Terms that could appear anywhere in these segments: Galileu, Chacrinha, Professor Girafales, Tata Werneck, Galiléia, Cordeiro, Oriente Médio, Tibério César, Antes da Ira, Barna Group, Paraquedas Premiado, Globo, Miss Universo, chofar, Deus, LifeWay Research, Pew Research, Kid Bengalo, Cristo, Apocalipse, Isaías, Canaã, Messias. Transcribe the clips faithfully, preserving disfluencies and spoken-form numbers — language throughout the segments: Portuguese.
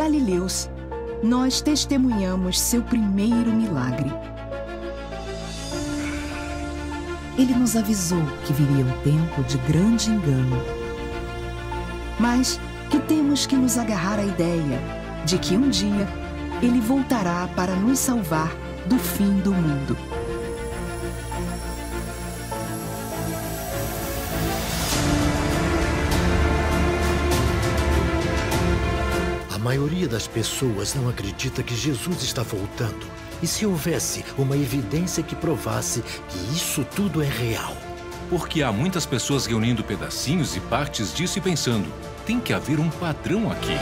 galileus, nós testemunhamos seu primeiro milagre. Ele nos avisou que viria um tempo de grande engano, mas que temos que nos agarrar à ideia de que um dia ele voltará para nos salvar do fim do mundo. A maioria das pessoas não acredita que Jesus está voltando. E se houvesse uma evidência que provasse que isso tudo é real? Porque há muitas pessoas reunindo pedacinhos e partes disso e pensando, tem que haver um padrão aqui.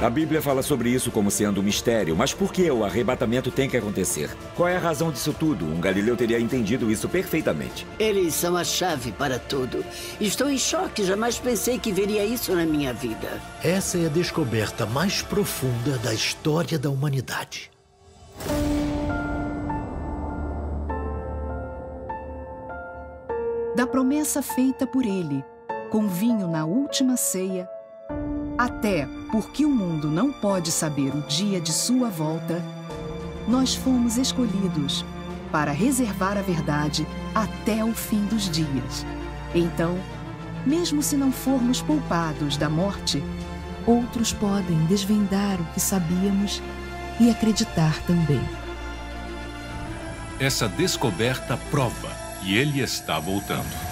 A Bíblia fala sobre isso como sendo um mistério, mas por que o arrebatamento tem que acontecer? Qual é a razão disso tudo? Um galileu teria entendido isso perfeitamente. Eles são a chave para tudo. Estou em choque, jamais pensei que veria isso na minha vida. Essa é a descoberta mais profunda da história da humanidade. Da promessa feita por ele, com vinho na última ceia, até porque o mundo não pode saber o dia de sua volta, nós fomos escolhidos para reservar a verdade até o fim dos dias. Então, mesmo se não formos poupados da morte, outros podem desvendar o que sabíamos e acreditar também. Essa descoberta prova que ele está voltando.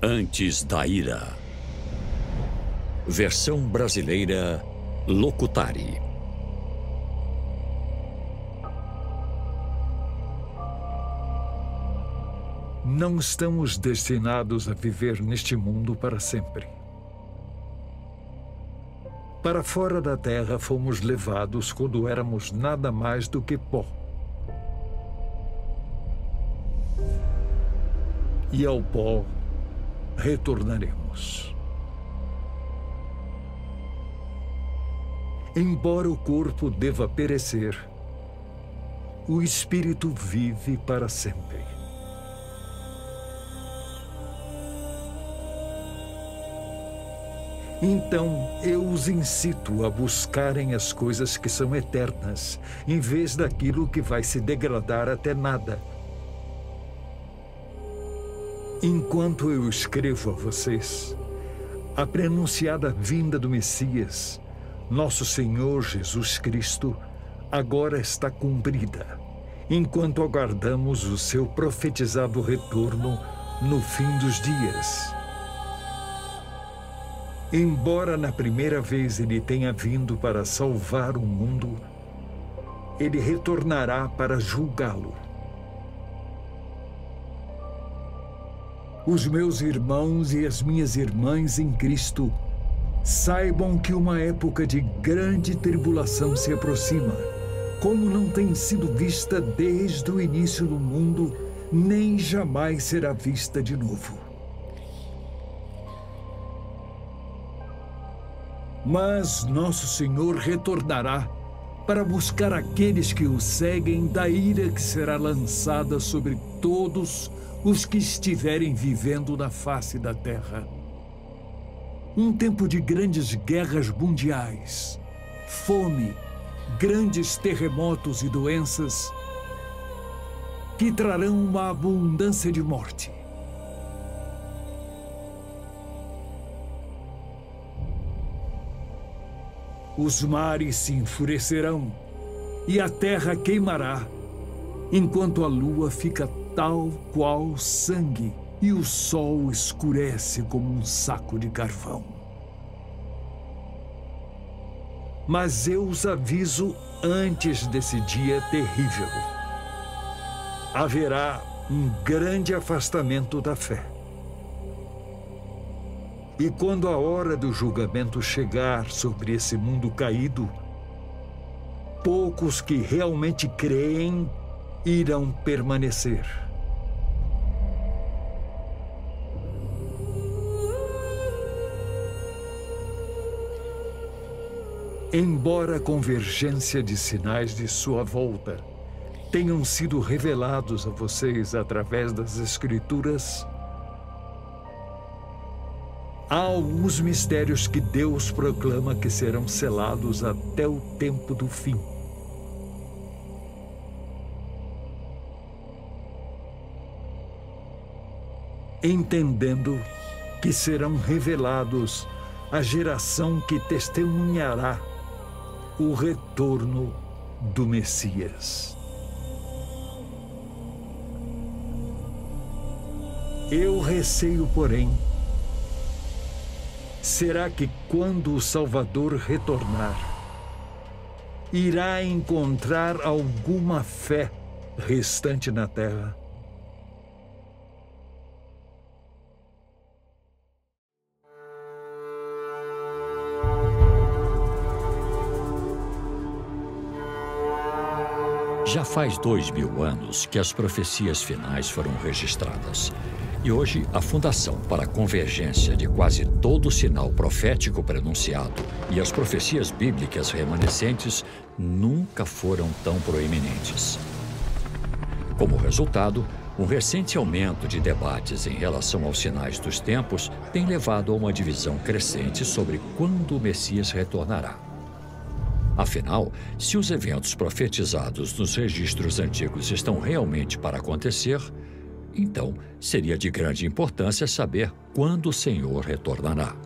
Antes da Ira. Versão brasileira Locutari. Não estamos destinados a viver neste mundo para sempre. Para fora da Terra fomos levados quando éramos nada mais do que pó. E ao pó retornaremos. Embora o corpo deva perecer, o espírito vive para sempre. Então, eu os incito a buscarem as coisas que são eternas, em vez daquilo que vai se degradar até nada. Enquanto eu escrevo a vocês, a preanunciada vinda do Messias, nosso Senhor Jesus Cristo, agora está cumprida, enquanto aguardamos o seu profetizado retorno no fim dos dias. Embora na primeira vez ele tenha vindo para salvar o mundo, ele retornará para julgá-lo. Os meus irmãos e as minhas irmãs em Cristo, saibam que uma época de grande tribulação se aproxima, como não tem sido vista desde o início do mundo, nem jamais será vista de novo. Mas nosso Senhor retornará para buscar aqueles que o seguem da ira que será lançada sobre todos os que estiverem vivendo na face da terra. Um tempo de grandes guerras mundiais, fome, grandes terremotos e doenças que trarão uma abundância de morte. Os mares se enfurecerão e a terra queimará, enquanto a lua fica tal qual sangue, e o sol escurece como um saco de carvão. Mas eu os aviso antes desse dia terrível. Haverá um grande afastamento da fé. E quando a hora do julgamento chegar sobre esse mundo caído, poucos que realmente creem irão permanecer. Embora a convergência de sinais de sua volta tenham sido revelados a vocês através das Escrituras, há alguns mistérios que Deus proclama que serão selados até o tempo do fim. Entendendo que serão revelados à geração que testemunhará o retorno do Messias. Eu receio, porém, será que quando o Salvador retornar, irá encontrar alguma fé restante na Terra? Já faz dois mil anos que as profecias finais foram registradas. E hoje, a fundação para a convergência de quase todo sinal profético pronunciado e as profecias bíblicas remanescentes nunca foram tão proeminentes. Como resultado, um recente aumento de debates em relação aos sinais dos tempos tem levado a uma divisão crescente sobre quando o Messias retornará. Afinal, se os eventos profetizados nos registros antigos estão realmente para acontecer, então, seria de grande importância saber quando o Senhor retornará.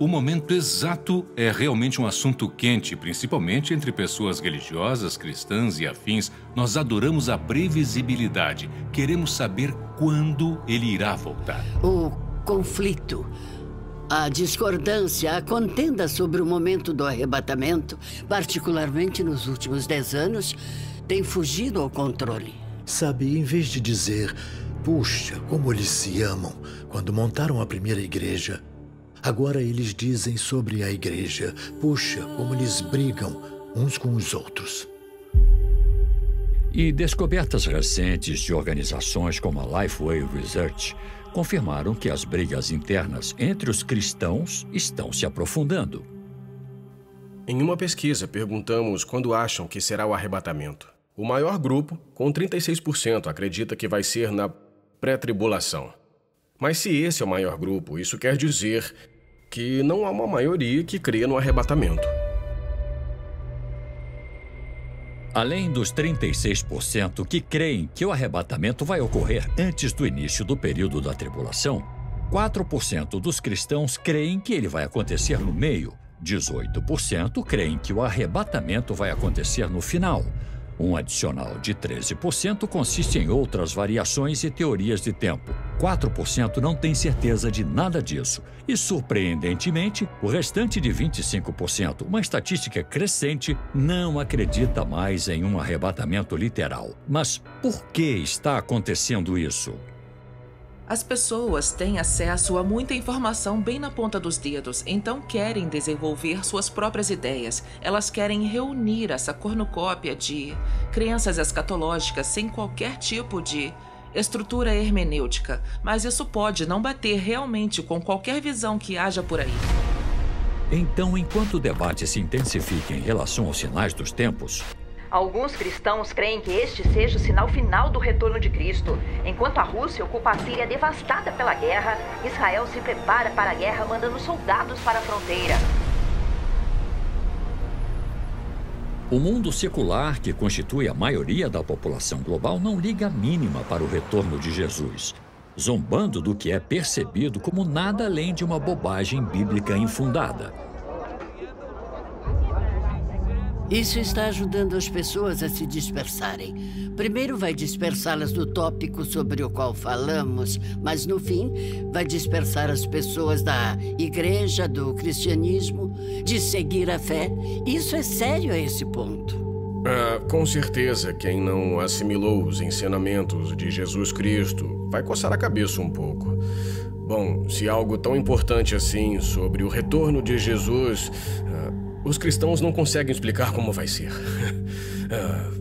O momento exato é realmente um assunto quente, principalmente entre pessoas religiosas, cristãs e afins. Nós adoramos a previsibilidade. Queremos saber quando ele irá voltar. O conflito, a discordância, a contenda sobre o momento do arrebatamento, particularmente nos últimos dez anos, tem fugido ao controle. Sabe, em vez de dizer, puxa, como eles se amam, quando montaram a primeira igreja, agora eles dizem sobre a igreja, puxa, como eles brigam uns com os outros. E descobertas recentes de organizações como a LifeWay Research confirmaram que as brigas internas entre os cristãos estão se aprofundando. Em uma pesquisa, perguntamos quando acham que será o arrebatamento. O maior grupo, com trinta e seis por cento, acredita que vai ser na pré-tribulação. Mas se esse é o maior grupo, isso quer dizer que não há uma maioria que crê no arrebatamento. Além dos trinta e seis por cento que creem que o arrebatamento vai ocorrer antes do início do período da tribulação, quatro por cento dos cristãos creem que ele vai acontecer no meio, dezoito por cento creem que o arrebatamento vai acontecer no final. Um adicional de treze por cento consiste em outras variações e teorias de tempo. quatro por cento não tem certeza de nada disso. E, surpreendentemente, o restante de vinte e cinco por cento, uma estatística crescente, não acredita mais em um arrebatamento literal. Mas por que está acontecendo isso? As pessoas têm acesso a muita informação bem na ponta dos dedos, então querem desenvolver suas próprias ideias. Elas querem reunir essa cornucópia de crenças escatológicas sem qualquer tipo de estrutura hermenêutica, mas isso pode não bater realmente com qualquer visão que haja por aí. Então, enquanto o debate se intensifica em relação aos sinais dos tempos, alguns cristãos creem que este seja o sinal final do retorno de Cristo. Enquanto a Rússia ocupa a Síria devastada pela guerra, Israel se prepara para a guerra mandando soldados para a fronteira. O mundo secular, que constitui a maioria da população global, não liga a mínima para o retorno de Jesus, zombando do que é percebido como nada além de uma bobagem bíblica infundada. Isso está ajudando as pessoas a se dispersarem. Primeiro vai dispersá-las do tópico sobre o qual falamos, mas no fim vai dispersar as pessoas da igreja, do cristianismo, de seguir a fé. Isso é sério a esse ponto. Ah, com certeza, quem não assimilou os ensinamentos de Jesus Cristo vai coçar a cabeça um pouco. Bom, se algo tão importante assim sobre o retorno de Jesus, ah, os cristãos não conseguem explicar como vai ser. ah,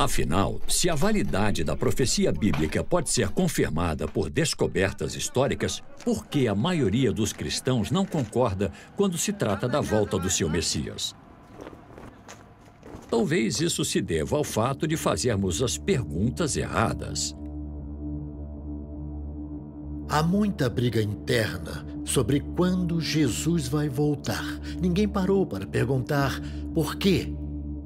Afinal, se a validade da profecia bíblica pode ser confirmada por descobertas históricas, por que a maioria dos cristãos não concorda quando se trata da volta do seu Messias? Talvez isso se deva ao fato de fazermos as perguntas erradas. Há muita briga interna sobre quando Jesus vai voltar. Ninguém parou para perguntar por quê.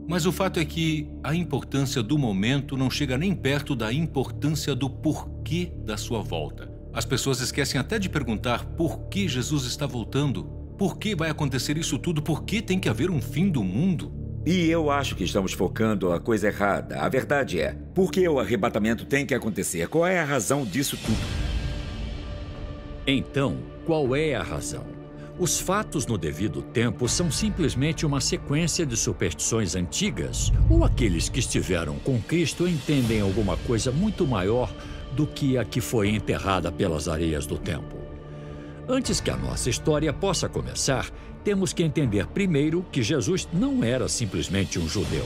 Mas o fato é que a importância do momento não chega nem perto da importância do porquê da sua volta. As pessoas esquecem até de perguntar por que Jesus está voltando, por que vai acontecer isso tudo, por que tem que haver um fim do mundo. E eu acho que estamos focando a coisa errada. A verdade é, por que o arrebatamento tem que acontecer? Qual é a razão disso tudo? Então, qual é a razão? Os fatos no devido tempo são simplesmente uma sequência de superstições antigas, ou aqueles que estiveram com Cristo entendem alguma coisa muito maior do que a que foi enterrada pelas areias do tempo. Antes que a nossa história possa começar, temos que entender primeiro que Jesus não era simplesmente um judeu.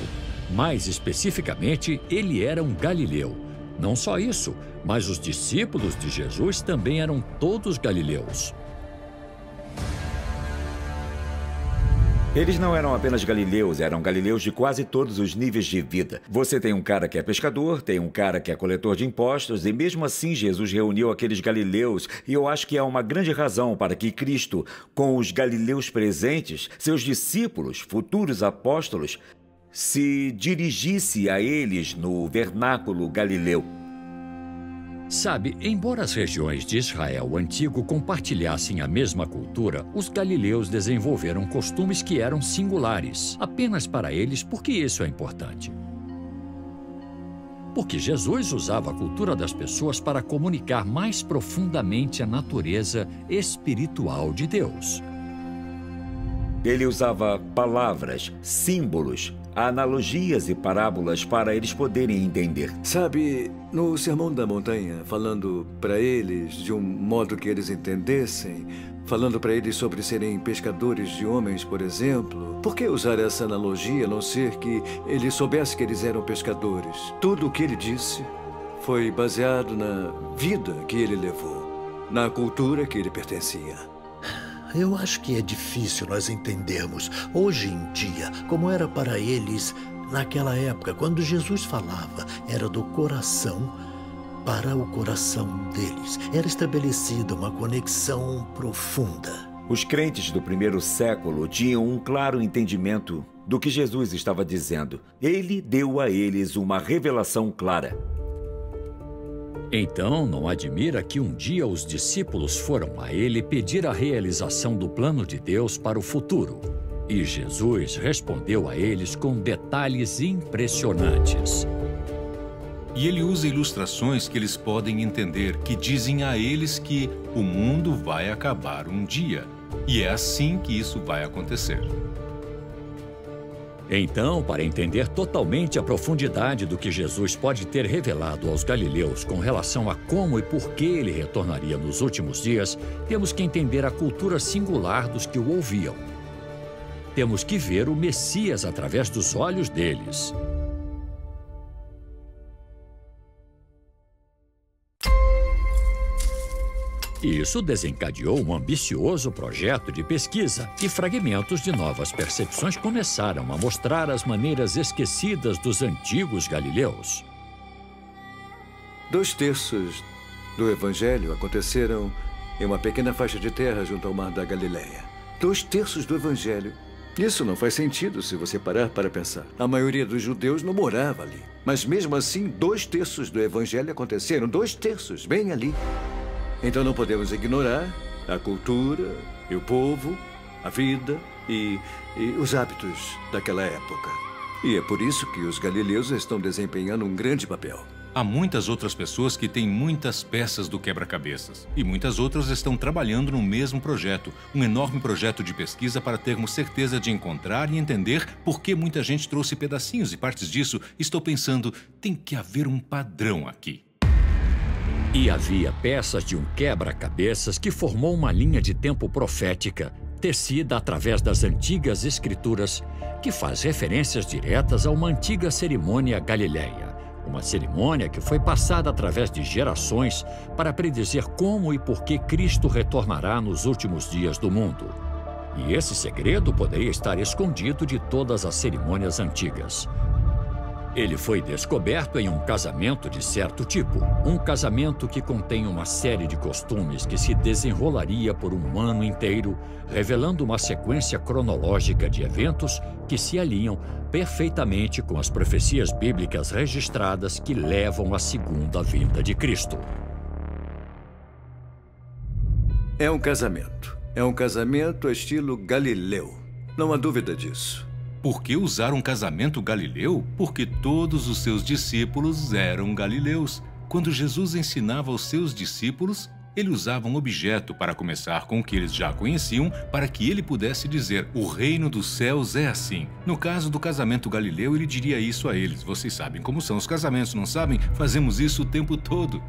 Mais especificamente, ele era um galileu. Não só isso, mas os discípulos de Jesus também eram todos galileus. Eles não eram apenas galileus, eram galileus de quase todos os níveis de vida. Você tem um cara que é pescador, tem um cara que é coletor de impostos, e mesmo assim Jesus reuniu aqueles galileus, e eu acho que há uma grande razão para que Cristo, com os galileus presentes, seus discípulos, futuros apóstolos, se dirigisse a eles no vernáculo galileu. Sabe, embora as regiões de Israel antigo compartilhassem a mesma cultura, os galileus desenvolveram costumes que eram singulares, apenas para eles, porque isso é importante. Porque Jesus usava a cultura das pessoas para comunicar mais profundamente a natureza espiritual de Deus. Ele usava palavras, símbolos, analogias e parábolas para eles poderem entender. Sabe, no Sermão da Montanha, falando para eles de um modo que eles entendessem, falando para eles sobre serem pescadores de homens, por exemplo, por que usar essa analogia a não ser que ele soubesse que eles eram pescadores? Tudo o que ele disse foi baseado na vida que ele levou, na cultura que ele pertencia. Eu acho que é difícil nós entendermos, hoje em dia, como era para eles naquela época. Quando Jesus falava, era do coração para o coração deles. Era estabelecida uma conexão profunda. Os crentes do primeiro século tinham um claro entendimento do que Jesus estava dizendo. Ele deu a eles uma revelação clara. Então, não admira que um dia os discípulos foram a ele pedir a realização do plano de Deus para o futuro. E Jesus respondeu a eles com detalhes impressionantes. E ele usa ilustrações que eles podem entender, que dizem a eles que o mundo vai acabar um dia. E é assim que isso vai acontecer. Então, para entender totalmente a profundidade do que Jesus pode ter revelado aos galileus com relação a como e por que ele retornaria nos últimos dias, temos que entender a cultura singular dos que o ouviam. Temos que ver o Messias através dos olhos deles. Isso desencadeou um ambicioso projeto de pesquisa e fragmentos de novas percepções começaram a mostrar as maneiras esquecidas dos antigos galileus. Dois terços do evangelho aconteceram em uma pequena faixa de terra junto ao mar da Galiléia. Dois terços do evangelho. Isso não faz sentido se você parar para pensar. A maioria dos judeus não morava ali. Mas mesmo assim, dois terços do evangelho aconteceram. Dois terços, bem ali. Então não podemos ignorar a cultura, e o povo, a vida e, e os hábitos daquela época. E é por isso que os galileus estão desempenhando um grande papel. Há muitas outras pessoas que têm muitas peças do quebra-cabeças e muitas outras estão trabalhando no mesmo projeto, um enorme projeto de pesquisa para termos certeza de encontrar e entender por que muita gente trouxe pedacinhos e partes disso. Estou pensando, tem que haver um padrão aqui. E havia peças de um quebra-cabeças que formou uma linha de tempo profética, tecida através das antigas escrituras, que faz referências diretas a uma antiga cerimônia galileia. Uma cerimônia que foi passada através de gerações para predizer como e por que Cristo retornará nos últimos dias do mundo. E esse segredo poderia estar escondido de todas as cerimônias antigas. Ele foi descoberto em um casamento de certo tipo, um casamento que contém uma série de costumes que se desenrolaria por um ano inteiro, revelando uma sequência cronológica de eventos que se alinham perfeitamente com as profecias bíblicas registradas que levam à segunda vinda de Cristo. É um casamento. É um casamento estilo Galileu. Não há dúvida disso. Por que usar um casamento galileu? Porque todos os seus discípulos eram galileus. Quando Jesus ensinava aos seus discípulos, ele usava um objeto para começar com o que eles já conheciam, para que ele pudesse dizer, o reino dos céus é assim. No caso do casamento galileu, ele diria isso a eles. Vocês sabem como são os casamentos, não sabem? Fazemos isso o tempo todo.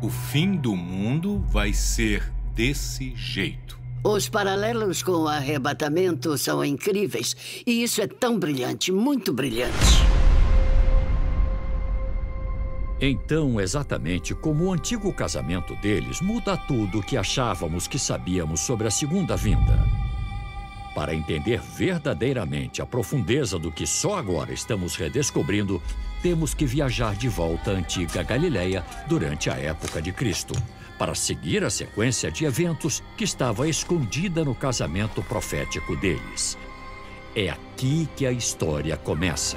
O fim do mundo vai ser desse jeito. Os paralelos com o arrebatamento são incríveis, e isso é tão brilhante, muito brilhante. Então, exatamente como o antigo casamento deles, muda tudo o que achávamos que sabíamos sobre a segunda vinda. Para entender verdadeiramente a profundeza do que só agora estamos redescobrindo, temos que viajar de volta à antiga Galiléia durante a época de Cristo, para seguir a sequência de eventos que estava escondida no casamento profético deles. É aqui que a história começa.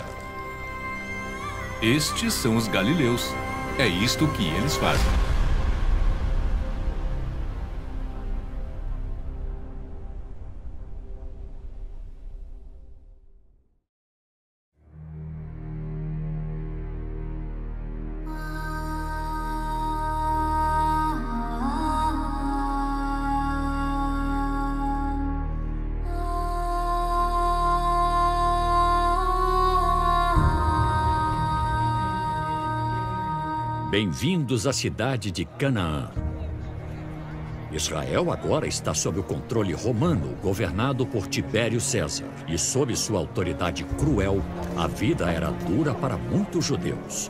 Estes são os galileus. É isto que eles fazem. Bem-vindos à cidade de Canaã. Israel agora está sob o controle romano, governado por Tibério César. E sob sua autoridade cruel, a vida era dura para muitos judeus.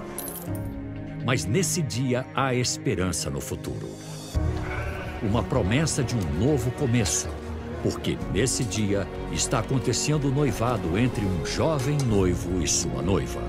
Mas nesse dia há esperança no futuro. Uma promessa de um novo começo. Porque nesse dia está acontecendo o noivado entre um jovem noivo e sua noiva.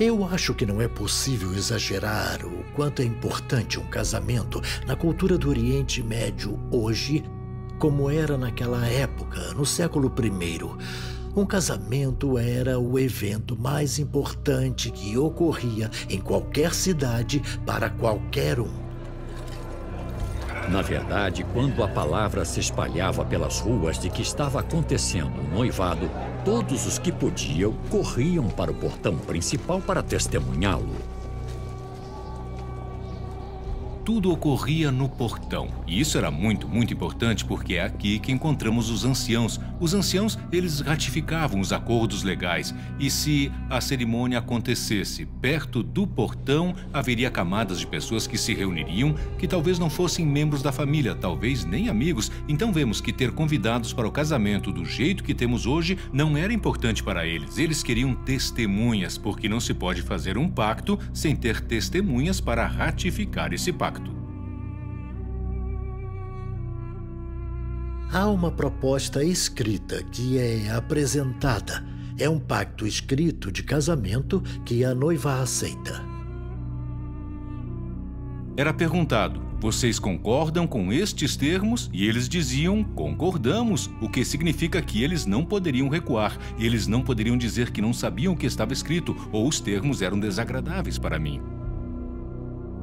Eu acho que não é possível exagerar o quanto é importante um casamento na cultura do Oriente Médio hoje, como era naquela época, no século primeiro. Um casamento era o evento mais importante que ocorria em qualquer cidade para qualquer um. Na verdade, quando a palavra se espalhava pelas ruas de que estava acontecendo um noivado, todos os que podiam corriam para o portão principal para testemunhá-lo. Tudo ocorria no portão. E isso era muito, muito importante, porque é aqui que encontramos os anciãos. Os anciãos, eles ratificavam os acordos legais. E se a cerimônia acontecesse perto do portão, haveria camadas de pessoas que se reuniriam, que talvez não fossem membros da família, talvez nem amigos. Então vemos que ter convidados para o casamento do jeito que temos hoje não era importante para eles. Eles queriam testemunhas, porque não se pode fazer um pacto sem ter testemunhas para ratificar esse pacto. Há uma proposta escrita que é apresentada. É um pacto escrito de casamento que a noiva aceita. Era perguntado, Vocês concordam com estes termos? E eles diziam, concordamos, o que significa que eles não poderiam recuar. Eles não poderiam dizer que não sabiam o que estava escrito, ou os termos eram desagradáveis para mim.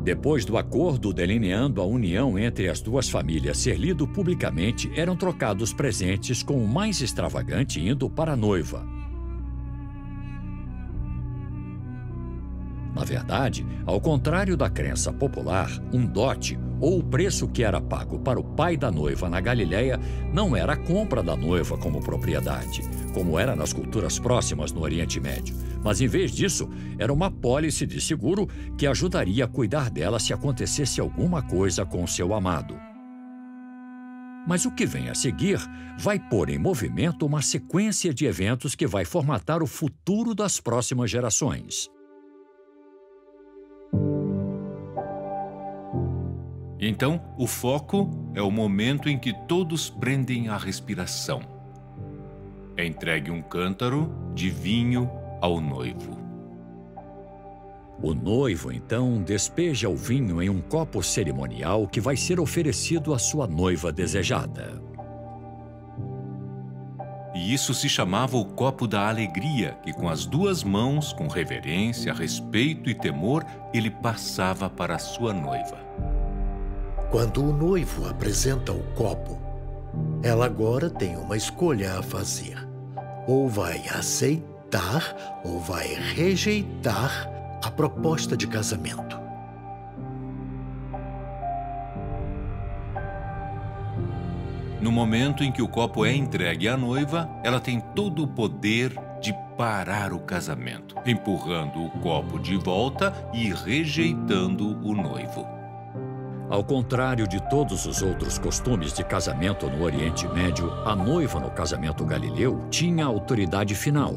Depois do acordo delineando a união entre as duas famílias ser lido publicamente, eram trocados presentes com o mais extravagante indo para a noiva. Na verdade, ao contrário da crença popular, um dote, ou o preço que era pago para o pai da noiva na Galiléia, não era a compra da noiva como propriedade, como era nas culturas próximas no Oriente Médio. Mas, em vez disso, era uma apólice de seguro que ajudaria a cuidar dela se acontecesse alguma coisa com seu amado. Mas o que vem a seguir vai pôr em movimento uma sequência de eventos que vai formatar o futuro das próximas gerações. Então, o foco é o momento em que todos prendem a respiração. É entregue um cântaro de vinho ao noivo. O noivo, então, despeja o vinho em um copo cerimonial que vai ser oferecido à sua noiva desejada. E isso se chamava o copo da alegria, que com as duas mãos, com reverência, respeito e temor, ele passava para a sua noiva. Quando o noivo apresenta o copo, ela agora tem uma escolha a fazer. Ou vai aceitar ou vai rejeitar a proposta de casamento. No momento em que o copo é entregue à noiva, ela tem todo o poder de parar o casamento, empurrando o copo de volta e rejeitando o noivo. Ao contrário de todos os outros costumes de casamento no Oriente Médio, a noiva no casamento Galileu tinha autoridade final.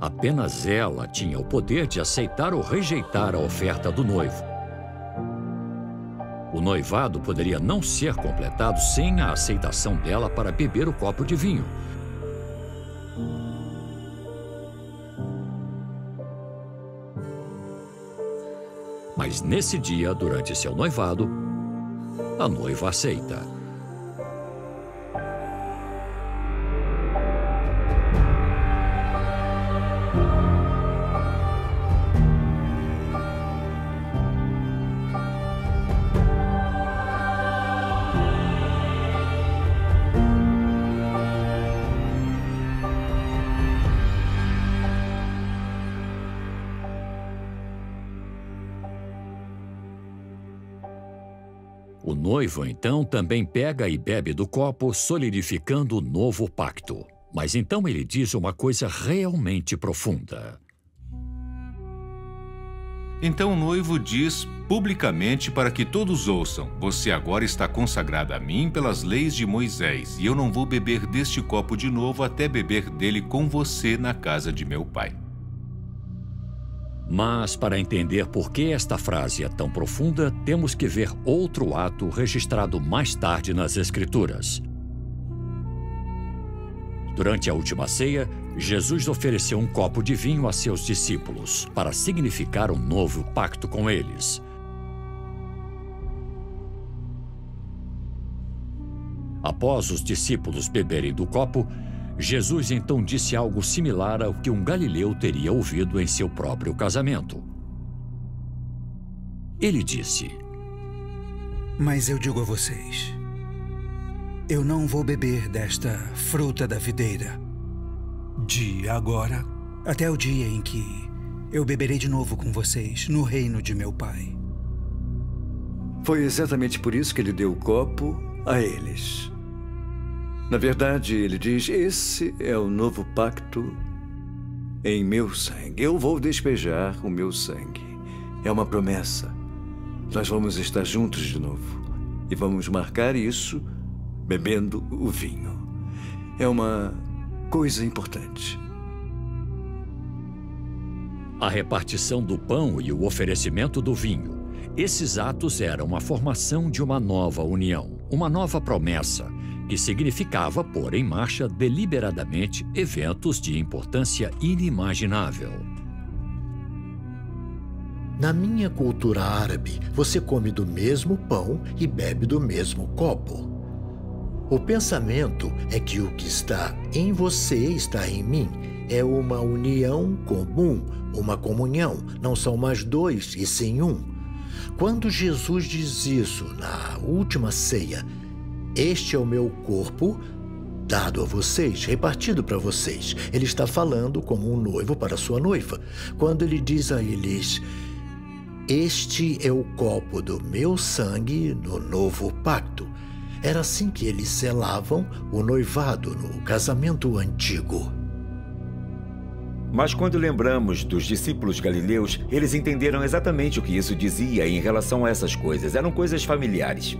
Apenas ela tinha o poder de aceitar ou rejeitar a oferta do noivo. O noivado poderia não ser completado sem a aceitação dela para beber o copo de vinho. Mas nesse dia, durante seu noivado, a noiva aceita. O noivo, então, também pega e bebe do copo, solidificando o novo pacto. Mas então ele diz uma coisa realmente profunda. Então o noivo diz publicamente para que todos ouçam: você agora está consagrada a mim pelas leis de Moisés, e eu não vou beber deste copo de novo até beber dele com você na casa de meu pai. Mas, para entender por que esta frase é tão profunda, temos que ver outro ato registrado mais tarde nas Escrituras. Durante a última ceia, Jesus ofereceu um copo de vinho a seus discípulos, para significar um novo pacto com eles. Após os discípulos beberem do copo, Jesus então disse algo similar ao que um galileu teria ouvido em seu próprio casamento. Ele disse: mas eu digo a vocês, eu não vou beber desta fruta da videira de agora até o dia em que eu beberei de novo com vocês no reino de meu pai. Foi exatamente por isso que ele deu o copo a eles. Na verdade, ele diz, esse é o novo pacto em meu sangue. Eu vou despejar o meu sangue. É uma promessa. Nós vamos estar juntos de novo. E vamos marcar isso bebendo o vinho. É uma coisa importante. A repartição do pão e o oferecimento do vinho. Esses atos eram a formação de uma nova união, uma nova promessa, que significava pôr em marcha deliberadamente eventos de importância inimaginável. Na minha cultura árabe, você come do mesmo pão e bebe do mesmo copo. O pensamento é que o que está em você está em mim. É uma união comum, uma comunhão. Não são mais dois, e sim um. Quando Jesus diz isso na última ceia, este é o meu corpo dado a vocês, repartido para vocês. Ele está falando como um noivo para sua noiva. Quando ele diz a eles: este é o copo do meu sangue no novo pacto. Era assim que eles selavam o noivado no casamento antigo. Mas quando lembramos dos discípulos galileus, eles entenderam exatamente o que isso dizia em relação a essas coisas. Eram coisas familiares.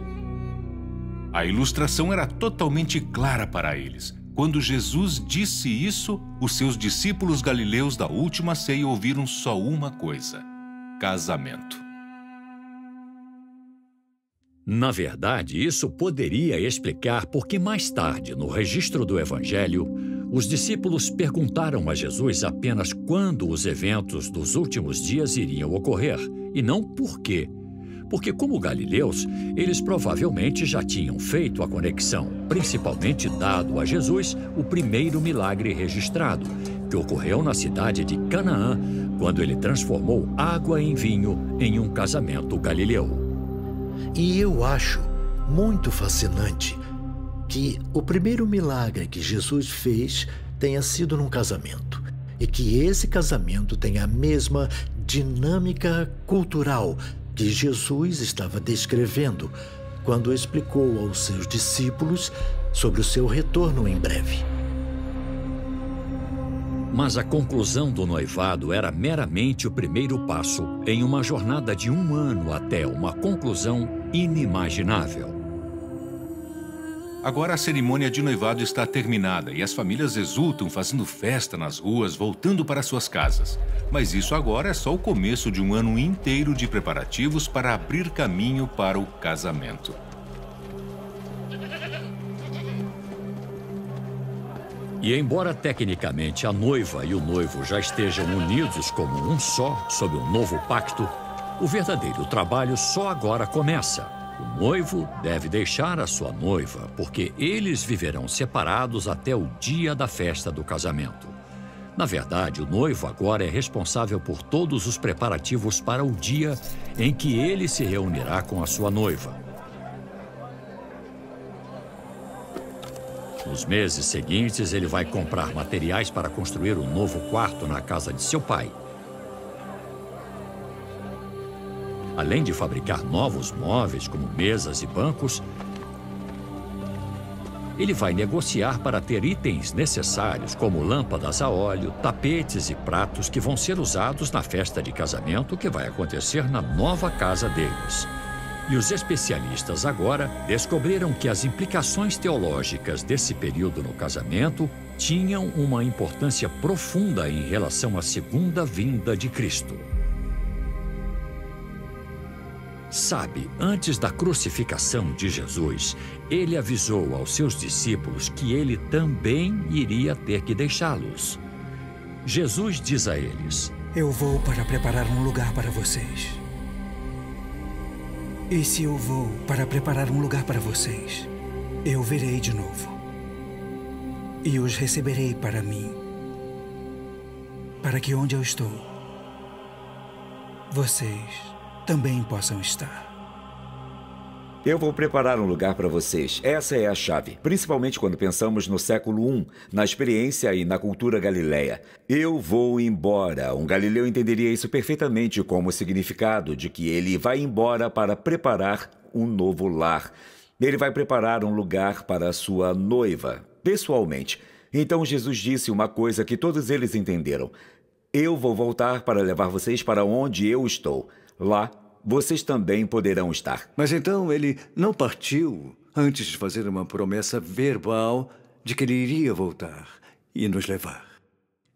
A ilustração era totalmente clara para eles. Quando Jesus disse isso, os seus discípulos galileus da última ceia ouviram só uma coisa: casamento. Na verdade, isso poderia explicar porque mais tarde, no registro do Evangelho, os discípulos perguntaram a Jesus apenas quando os eventos dos últimos dias iriam ocorrer, e não por quê. Porque, como galileus, eles provavelmente já tinham feito a conexão, principalmente dado a Jesus o primeiro milagre registrado, que ocorreu na cidade de Canaã, quando ele transformou água em vinho em um casamento galileu. E eu acho muito fascinante que o primeiro milagre que Jesus fez tenha sido num casamento, e que esse casamento tenha a mesma dinâmica cultural que Jesus estava descrevendo quando explicou aos seus discípulos sobre o seu retorno em breve. Mas a conclusão do noivado era meramente o primeiro passo em uma jornada de um ano até uma conclusão inimaginável. Agora a cerimônia de noivado está terminada e as famílias exultam fazendo festa nas ruas, voltando para suas casas. Mas isso agora é só o começo de um ano inteiro de preparativos para abrir caminho para o casamento. E embora tecnicamente a noiva e o noivo já estejam unidos como um só sob um novo pacto, o verdadeiro trabalho só agora começa. O noivo deve deixar a sua noiva, porque eles viverão separados até o dia da festa do casamento. Na verdade, o noivo agora é responsável por todos os preparativos para o dia em que ele se reunirá com a sua noiva. Nos meses seguintes, ele vai comprar materiais para construir um novo quarto na casa de seu pai. Além de fabricar novos móveis, como mesas e bancos, ele vai negociar para ter itens necessários, como lâmpadas a óleo, tapetes e pratos que vão ser usados na festa de casamento que vai acontecer na nova casa deles. E os especialistas agora descobriram que as implicações teológicas desse período no casamento tinham uma importância profunda em relação à segunda vinda de Cristo. Sabe, antes da crucificação de Jesus, ele avisou aos seus discípulos que ele também iria ter que deixá-los. Jesus diz a eles: eu vou para preparar um lugar para vocês. E se eu vou para preparar um lugar para vocês, eu virei de novo e os receberei para mim, para que onde eu estou, vocês também possam estar. Eu vou preparar um lugar para vocês. Essa é a chave, principalmente quando pensamos no século um, na experiência e na cultura galileia. Eu vou embora. Um galileu entenderia isso perfeitamente como o significado de que ele vai embora para preparar um novo lar. Ele vai preparar um lugar para a sua noiva, pessoalmente. Então Jesus disse uma coisa que todos eles entenderam: eu vou voltar para levar vocês para onde eu estou. Lá, vocês também poderão estar. Mas então ele não partiu antes de fazer uma promessa verbal de que ele iria voltar e nos levar.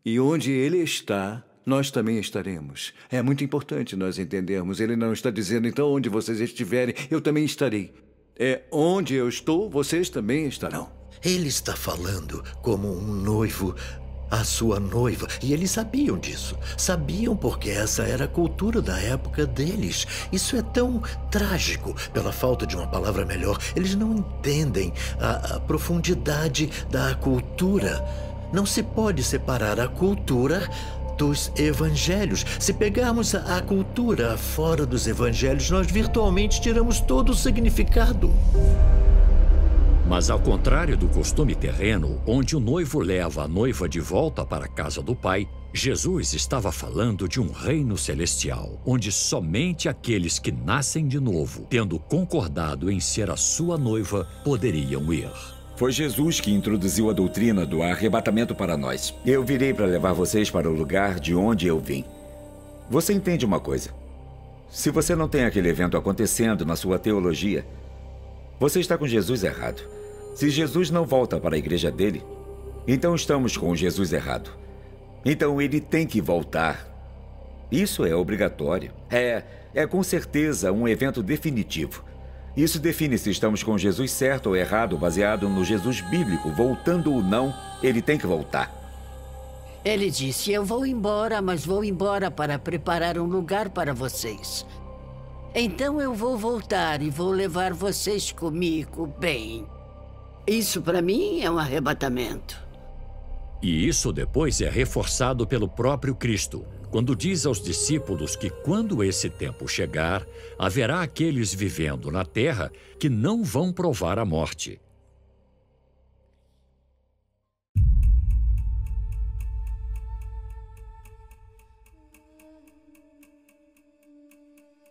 E onde ele está, nós também estaremos. É muito importante nós entendermos. Ele não está dizendo: então, onde vocês estiverem, eu também estarei. É onde eu estou, vocês também estarão. Ele está falando como um noivo a sua noiva. E eles sabiam disso. Sabiam porque essa era a cultura da época deles. Isso é tão trágico. Pela falta de uma palavra melhor, eles não entendem a, a profundidade da cultura. Não se pode separar a cultura dos evangelhos. Se pegarmos a cultura fora dos evangelhos, nós virtualmente tiramos todo o significado. Mas ao contrário do costume terreno, onde o noivo leva a noiva de volta para a casa do pai, Jesus estava falando de um reino celestial, onde somente aqueles que nascem de novo, tendo concordado em ser a sua noiva, poderiam ir. Foi Jesus que introduziu a doutrina do arrebatamento para nós. Eu virei para levar vocês para o lugar de onde eu vim. Você entende uma coisa? Se você não tem aquele evento acontecendo na sua teologia, você está com Jesus errado. Se Jesus não volta para a igreja dele, então estamos com Jesus errado. Então ele tem que voltar. Isso é obrigatório. É, é com certeza um evento definitivo. Isso define se estamos com Jesus certo ou errado, baseado no Jesus bíblico. Voltando ou não, ele tem que voltar. Ele disse, eu vou embora, mas vou embora para preparar um lugar para vocês. Então eu vou voltar e vou levar vocês comigo, bem. Isso para mim é um arrebatamento. E isso depois é reforçado pelo próprio Cristo, quando diz aos discípulos que quando esse tempo chegar, haverá aqueles vivendo na terra que não vão provar a morte.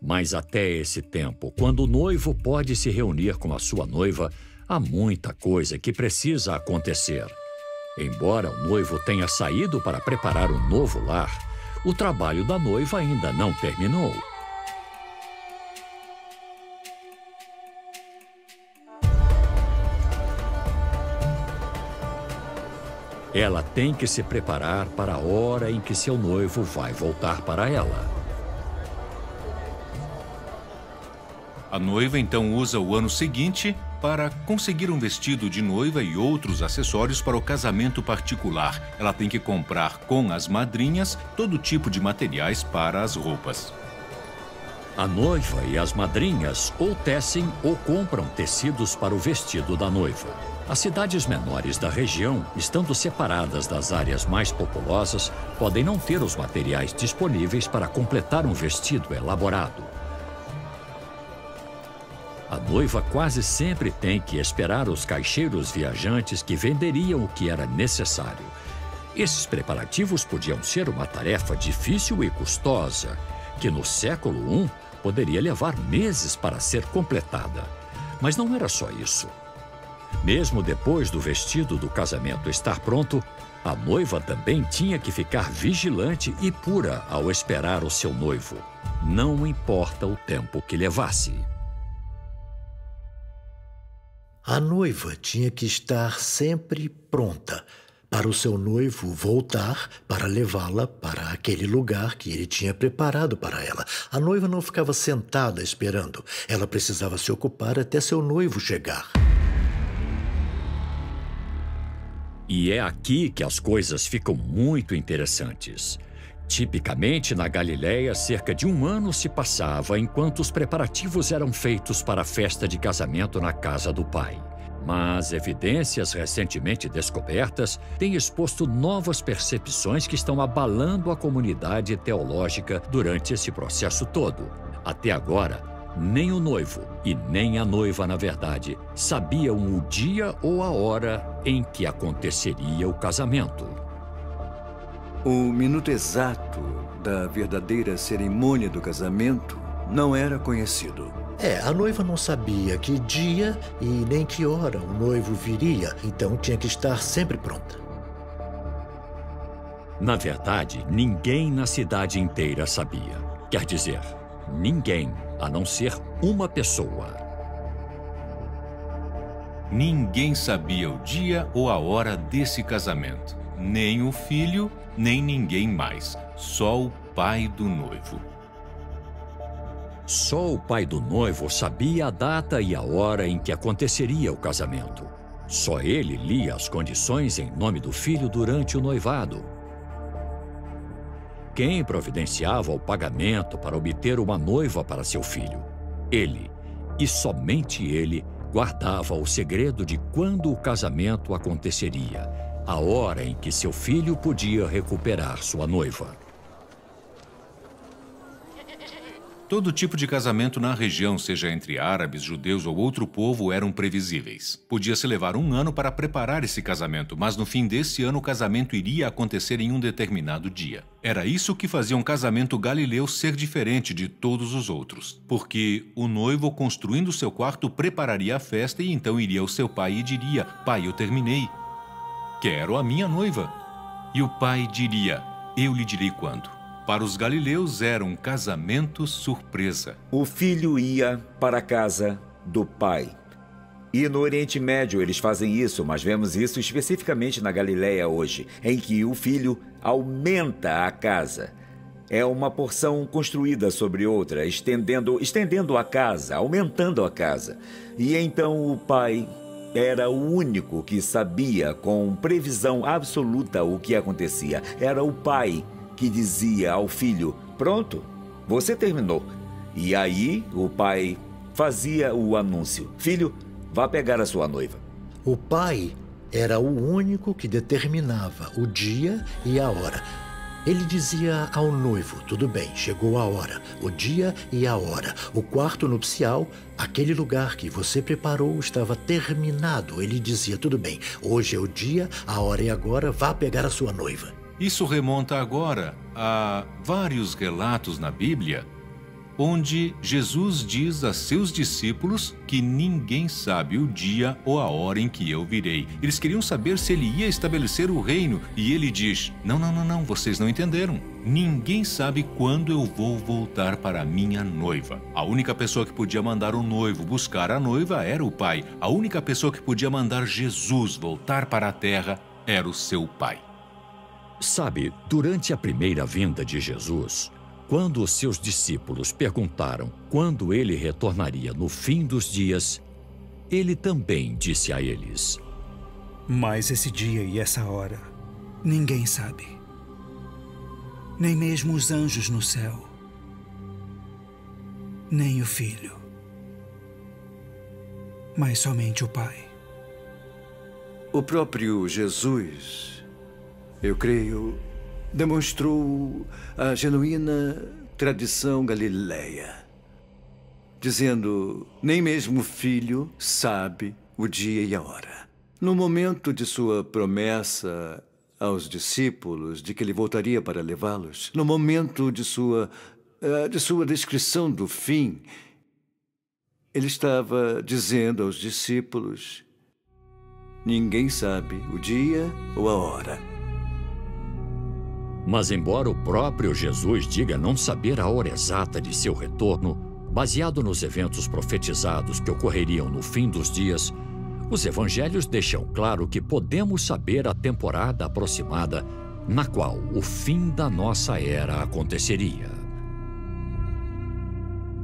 Mas até esse tempo, quando o noivo pode se reunir com a sua noiva, há muita coisa que precisa acontecer. Embora o noivo tenha saído para preparar um novo lar, o trabalho da noiva ainda não terminou. Ela tem que se preparar para a hora em que seu noivo vai voltar para ela. A noiva então usa o ano seguinte para conseguir um vestido de noiva e outros acessórios para o casamento particular. Ela tem que comprar com as madrinhas todo tipo de materiais para as roupas. A noiva e as madrinhas ou tecem ou compram tecidos para o vestido da noiva. As cidades menores da região, estando separadas das áreas mais populosas, podem não ter os materiais disponíveis para completar um vestido elaborado. A noiva quase sempre tem que esperar os caixeiros viajantes que venderiam o que era necessário. Esses preparativos podiam ser uma tarefa difícil e custosa, que no século primeiro poderia levar meses para ser completada. Mas não era só isso. Mesmo depois do vestido do casamento estar pronto, a noiva também tinha que ficar vigilante e pura ao esperar o seu noivo. Não importa o tempo que levasse. A noiva tinha que estar sempre pronta para o seu noivo voltar para levá-la para aquele lugar que ele tinha preparado para ela. A noiva não ficava sentada esperando. Ela precisava se ocupar até seu noivo chegar. E é aqui que as coisas ficam muito interessantes. Tipicamente, na Galiléia, cerca de um ano se passava enquanto os preparativos eram feitos para a festa de casamento na casa do pai. Mas evidências recentemente descobertas têm exposto novas percepções que estão abalando a comunidade teológica durante esse processo todo. Até agora, nem o noivo e nem a noiva, na verdade, sabiam o dia ou a hora em que aconteceria o casamento. O minuto exato da verdadeira cerimônia do casamento não era conhecido. É, a noiva não sabia que dia e nem que hora o noivo viria, então tinha que estar sempre pronta. Na verdade, ninguém na cidade inteira sabia. Quer dizer, ninguém, a não ser uma pessoa. Ninguém sabia o dia ou a hora desse casamento. Nem o filho, nem ninguém mais. Só o pai do noivo. Só o pai do noivo sabia a data e a hora em que aconteceria o casamento. Só ele lia as condições em nome do filho durante o noivado. Quem providenciava o pagamento para obter uma noiva para seu filho? Ele, e somente ele, guardava o segredo de quando o casamento aconteceria, a hora em que seu filho podia recuperar sua noiva. Todo tipo de casamento na região, seja entre árabes, judeus ou outro povo, eram previsíveis. Podia-se levar um ano para preparar esse casamento, mas no fim desse ano o casamento iria acontecer em um determinado dia. Era isso que fazia um casamento galileu ser diferente de todos os outros, porque o noivo, construindo seu quarto, prepararia a festa e então iria ao seu pai e diria: "Pai, eu terminei. Quero a minha noiva." E o pai diria: "Eu lhe direi quando." Para os galileus era um casamento surpresa. O filho ia para a casa do pai. E no Oriente Médio eles fazem isso, mas vemos isso especificamente na Galiléia hoje, em que o filho aumenta a casa. É uma porção construída sobre outra, estendendo, estendendo a casa, aumentando a casa. E então o pai era o único que sabia com previsão absoluta o que acontecia. Era o pai que dizia ao filho: "Pronto, você terminou." E aí o pai fazia o anúncio: "Filho, vá pegar a sua noiva." O pai era o único que determinava o dia e a hora. Ele dizia ao noivo: "Tudo bem, chegou a hora, o dia e a hora. O quarto nupcial, aquele lugar que você preparou, estava terminado." Ele dizia: "Tudo bem, hoje é o dia, a hora e agora, vá pegar a sua noiva." Isso remonta agora a vários relatos na Bíblia, onde Jesus diz a seus discípulos que ninguém sabe o dia ou a hora em que eu virei. Eles queriam saber se ele ia estabelecer o reino, e ele diz: "Não, não, não, não, vocês não entenderam. Ninguém sabe quando eu vou voltar para a minha noiva." A única pessoa que podia mandar o noivo buscar a noiva era o pai. A única pessoa que podia mandar Jesus voltar para a terra era o seu pai. Sabe, durante a primeira vinda de Jesus, quando os seus discípulos perguntaram quando ele retornaria no fim dos dias, ele também disse a eles: "Mas esse dia e essa hora, ninguém sabe, nem mesmo os anjos no céu, nem o Filho, mas somente o Pai." O próprio Jesus, eu creio, demonstrou a genuína tradição galileia, dizendo: "Nem mesmo o filho sabe o dia e a hora." No momento de sua promessa aos discípulos de que ele voltaria para levá-los, no momento de sua, de sua descrição do fim, ele estava dizendo aos discípulos: "Ninguém sabe o dia ou a hora." Mas embora o próprio Jesus diga não saber a hora exata de seu retorno, baseado nos eventos profetizados que ocorreriam no fim dos dias, os evangelhos deixam claro que podemos saber a temporada aproximada na qual o fim da nossa era aconteceria.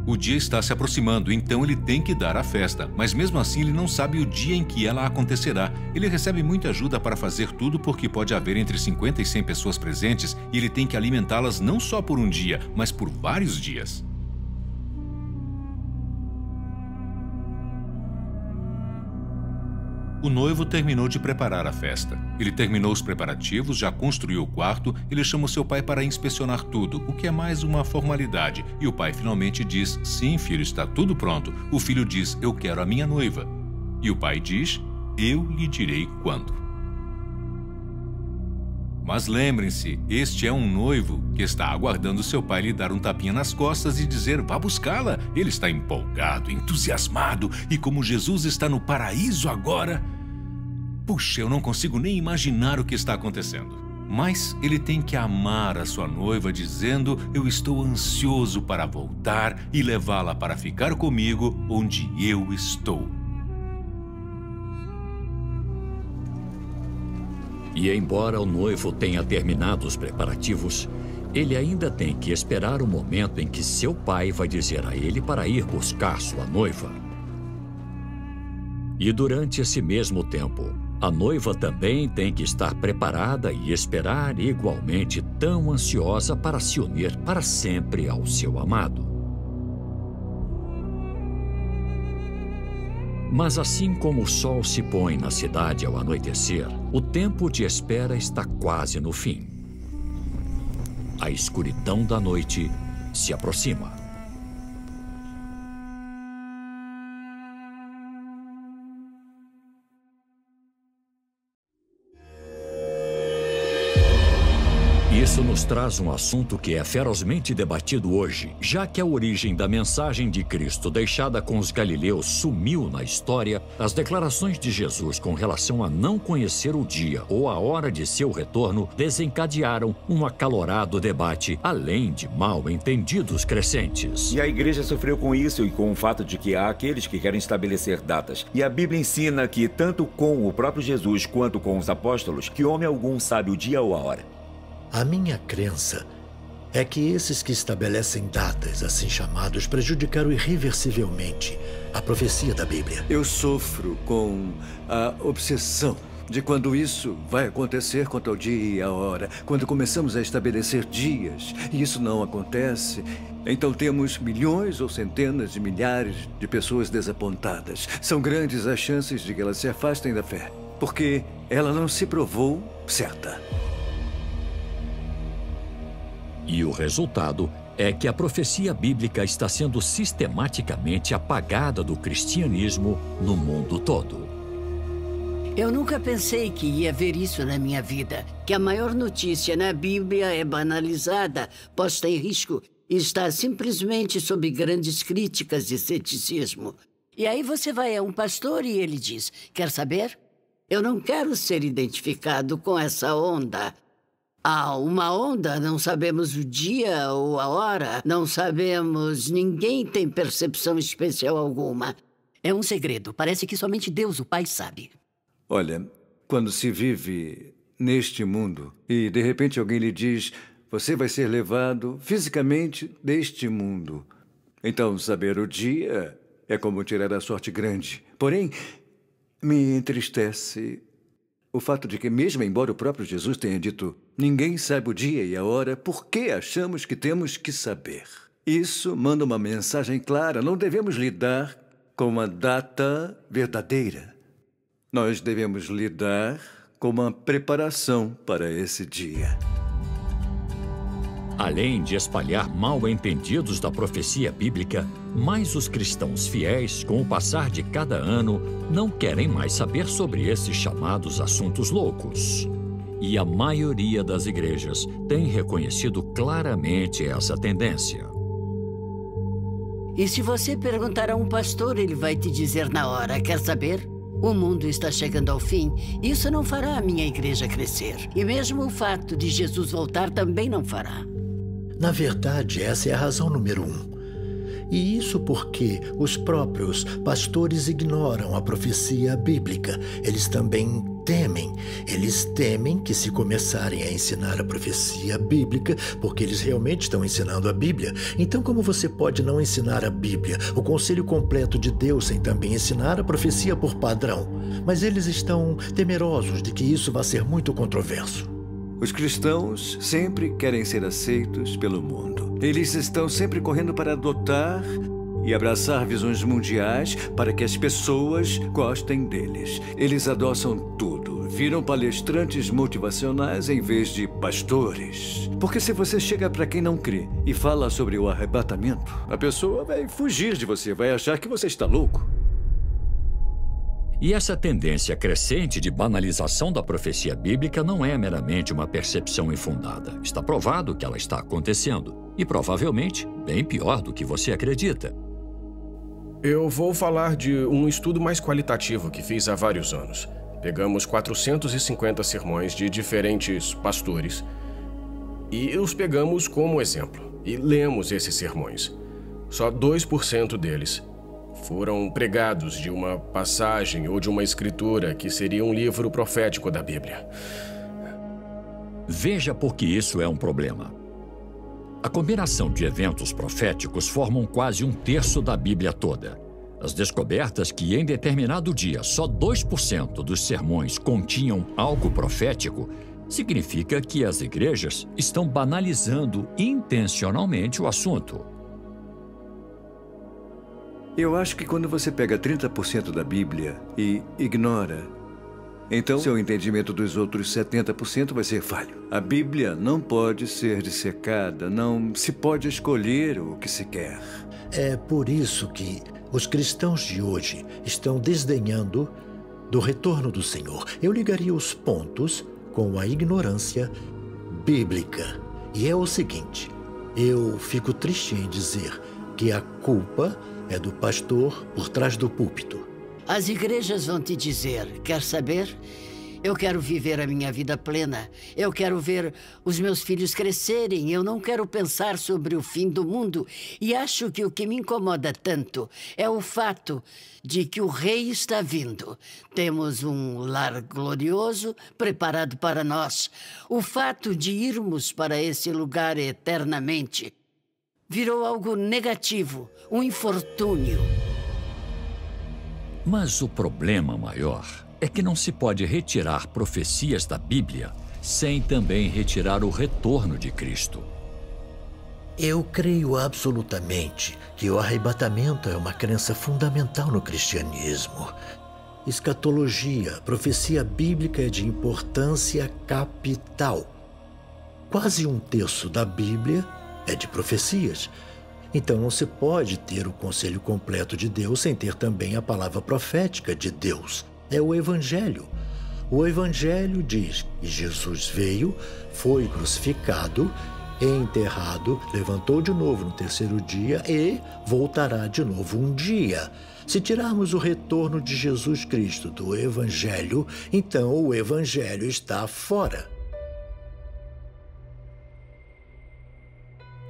O dia está se aproximando, então ele tem que dar a festa. Mas mesmo assim ele não sabe o dia em que ela acontecerá. Ele recebe muita ajuda para fazer tudo, porque pode haver entre cinquenta e cem pessoas presentes, e ele tem que alimentá-las não só por um dia, mas por vários dias. O noivo terminou de preparar a festa. Ele terminou os preparativos, já construiu o quarto, ele chama seu pai para inspecionar tudo, o que é mais uma formalidade. E o pai finalmente diz: "Sim, filho, está tudo pronto." O filho diz: "Eu quero a minha noiva." E o pai diz: "Eu lhe direi quando." Mas lembrem-se, este é um noivo que está aguardando seu pai lhe dar um tapinha nas costas e dizer: "Vá buscá-la." Ele está empolgado, entusiasmado, e como Jesus está no paraíso agora, puxa, eu não consigo nem imaginar o que está acontecendo. Mas ele tem que amar a sua noiva, dizendo: "Eu estou ansioso para voltar e levá-la para ficar comigo onde eu estou." E embora o noivo tenha terminado os preparativos, ele ainda tem que esperar o momento em que seu pai vai dizer a ele para ir buscar sua noiva. E durante esse mesmo tempo, a noiva também tem que estar preparada e esperar igualmente tão ansiosa para se unir para sempre ao seu amado. Mas assim como o sol se põe na cidade ao anoitecer, o tempo de espera está quase no fim. A escuridão da noite se aproxima. Isso nos traz um assunto que é ferozmente debatido hoje, já que a origem da mensagem de Cristo deixada com os galileus sumiu na história, as declarações de Jesus com relação a não conhecer o dia ou a hora de seu retorno desencadearam um acalorado debate, além de mal entendidos crescentes. E a igreja sofreu com isso e com o fato de que há aqueles que querem estabelecer datas. E a Bíblia ensina que, tanto com o próprio Jesus quanto com os apóstolos, que homem algum sabe o dia ou a hora. A minha crença é que esses que estabelecem datas assim chamados prejudicaram irreversivelmente a profecia da Bíblia. Eu sofro com a obsessão de quando isso vai acontecer quanto ao dia e a hora. Quando começamos a estabelecer dias e isso não acontece, então temos milhões ou centenas de milhares de pessoas desapontadas. São grandes as chances de que elas se afastem da fé, porque ela não se provou certa. E o resultado é que a profecia bíblica está sendo sistematicamente apagada do cristianismo no mundo todo. Eu nunca pensei que ia ver isso na minha vida, que a maior notícia na Bíblia é banalizada, posta em risco e está simplesmente sob grandes críticas de ceticismo. E aí você vai a um pastor e ele diz, quer saber? Eu não quero ser identificado com essa onda. Há uma onda, não sabemos o dia ou a hora, não sabemos, ninguém tem percepção especial alguma. É um segredo, parece que somente Deus, o Pai, sabe. Olha, quando se vive neste mundo e de repente alguém lhe diz, você vai ser levado fisicamente deste mundo. Então, saber o dia é como tirar a sorte grande. Porém, me entristece o fato de que, mesmo embora o próprio Jesus tenha dito, ninguém sabe o dia e a hora, por que achamos que temos que saber? Isso manda uma mensagem clara. Não devemos lidar com uma data verdadeira. Nós devemos lidar com uma preparação para esse dia. Além de espalhar mal-entendidos da profecia bíblica, mais os cristãos fiéis, com o passar de cada ano, não querem mais saber sobre esses chamados assuntos loucos. E a maioria das igrejas tem reconhecido claramente essa tendência. E se você perguntar a um pastor, ele vai te dizer na hora, quer saber? O mundo está chegando ao fim, isso não fará a minha igreja crescer. E mesmo o fato de Jesus voltar também não fará. Na verdade, essa é a razão número um. E isso porque os próprios pastores ignoram a profecia bíblica. Eles também temem. Eles temem que, se começarem a ensinar a profecia bíblica, porque eles realmente estão ensinando a Bíblia, então como você pode não ensinar a Bíblia, o conselho completo de Deus, sem também ensinar a profecia por padrão? Mas eles estão temerosos de que isso vá ser muito controverso. Os cristãos sempre querem ser aceitos pelo mundo. Eles estão sempre correndo para adotar e abraçar visões mundiais para que as pessoas gostem deles. Eles adoçam tudo. Viram palestrantes motivacionais em vez de pastores. Porque se você chega para quem não crê e fala sobre o arrebatamento, a pessoa vai fugir de você, vai achar que você está louco. E essa tendência crescente de banalização da profecia bíblica não é meramente uma percepção infundada. Está provado que ela está acontecendo. E provavelmente bem pior do que você acredita. Eu vou falar de um estudo mais qualitativo que fiz há vários anos. Pegamos quatrocentos e cinquenta sermões de diferentes pastores e os pegamos como exemplo. E lemos esses sermões. Só dois por cento deles foram pregados de uma passagem ou de uma escritura que seria um livro profético da Bíblia. Veja por que isso é um problema. A combinação de eventos proféticos formam quase um terço da Bíblia toda. As descobertas que em determinado dia só dois por cento dos sermões continham algo profético significa que as igrejas estão banalizando intencionalmente o assunto. Eu acho que quando você pega trinta por cento da Bíblia e ignora, então seu entendimento dos outros setenta por cento vai ser falho. A Bíblia não pode ser dissecada, não se pode escolher o que se quer. É por isso que os cristãos de hoje estão desdenhando do retorno do Senhor. Eu ligaria os pontos com a ignorância bíblica. E é o seguinte, eu fico triste em dizer que a culpa é do pastor por trás do púlpito. As igrejas vão te dizer, quer saber? Eu quero viver a minha vida plena. Eu quero ver os meus filhos crescerem. Eu não quero pensar sobre o fim do mundo. E acho que o que me incomoda tanto é o fato de que o rei está vindo. Temos um lar glorioso preparado para nós. O fato de irmos para esse lugar eternamente virou algo negativo, um infortúnio. Mas o problema maior é que não se pode retirar profecias da Bíblia sem também retirar o retorno de Cristo. Eu creio absolutamente que o arrebatamento é uma crença fundamental no cristianismo. Escatologia, profecia bíblica é de importância capital. Quase um terço da Bíblia é de profecias. Então não se pode ter o conselho completo de Deus sem ter também a palavra profética de Deus. É o Evangelho. O Evangelho diz que Jesus veio, foi crucificado, enterrado, levantou de novo no terceiro dia e voltará de novo um dia. Se tirarmos o retorno de Jesus Cristo do Evangelho, então o Evangelho está fora.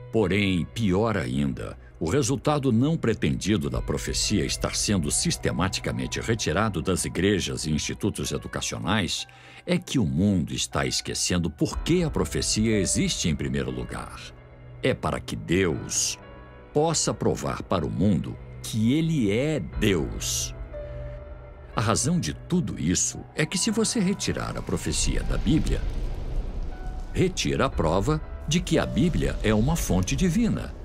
Porém, pior ainda, o resultado não pretendido da profecia estar sendo sistematicamente retirado das igrejas e institutos educacionais é que o mundo está esquecendo por que a profecia existe em primeiro lugar. É para que Deus possa provar para o mundo que Ele é Deus. A razão de tudo isso é que se você retirar a profecia da Bíblia, retira a prova de que a Bíblia é uma fonte divina.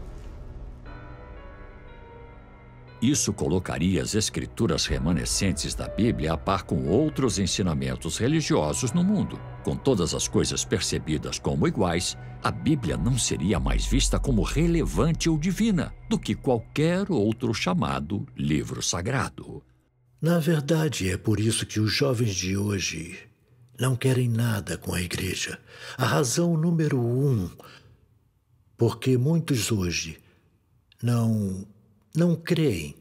Isso colocaria as escrituras remanescentes da Bíblia a par com outros ensinamentos religiosos no mundo. Com todas as coisas percebidas como iguais, a Bíblia não seria mais vista como relevante ou divina do que qualquer outro chamado livro sagrado. Na verdade, é por isso que os jovens de hoje não querem nada com a igreja. A razão número um, porque muitos hoje não... Não creem,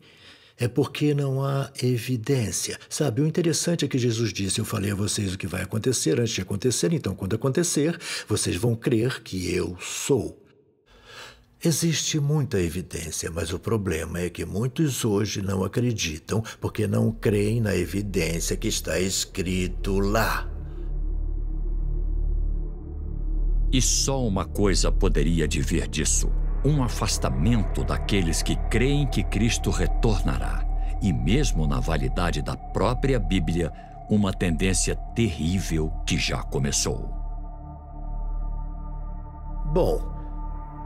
é porque não há evidência. Sabe, o interessante é que Jesus disse, eu falei a vocês o que vai acontecer antes de acontecer, então quando acontecer, vocês vão crer que eu sou. Existe muita evidência, mas o problema é que muitos hoje não acreditam porque não creem na evidência que está escrito lá. E só uma coisa poderia advir disso. Um afastamento daqueles que creem que Cristo retornará, e mesmo na validade da própria Bíblia, uma tendência terrível que já começou. Bom,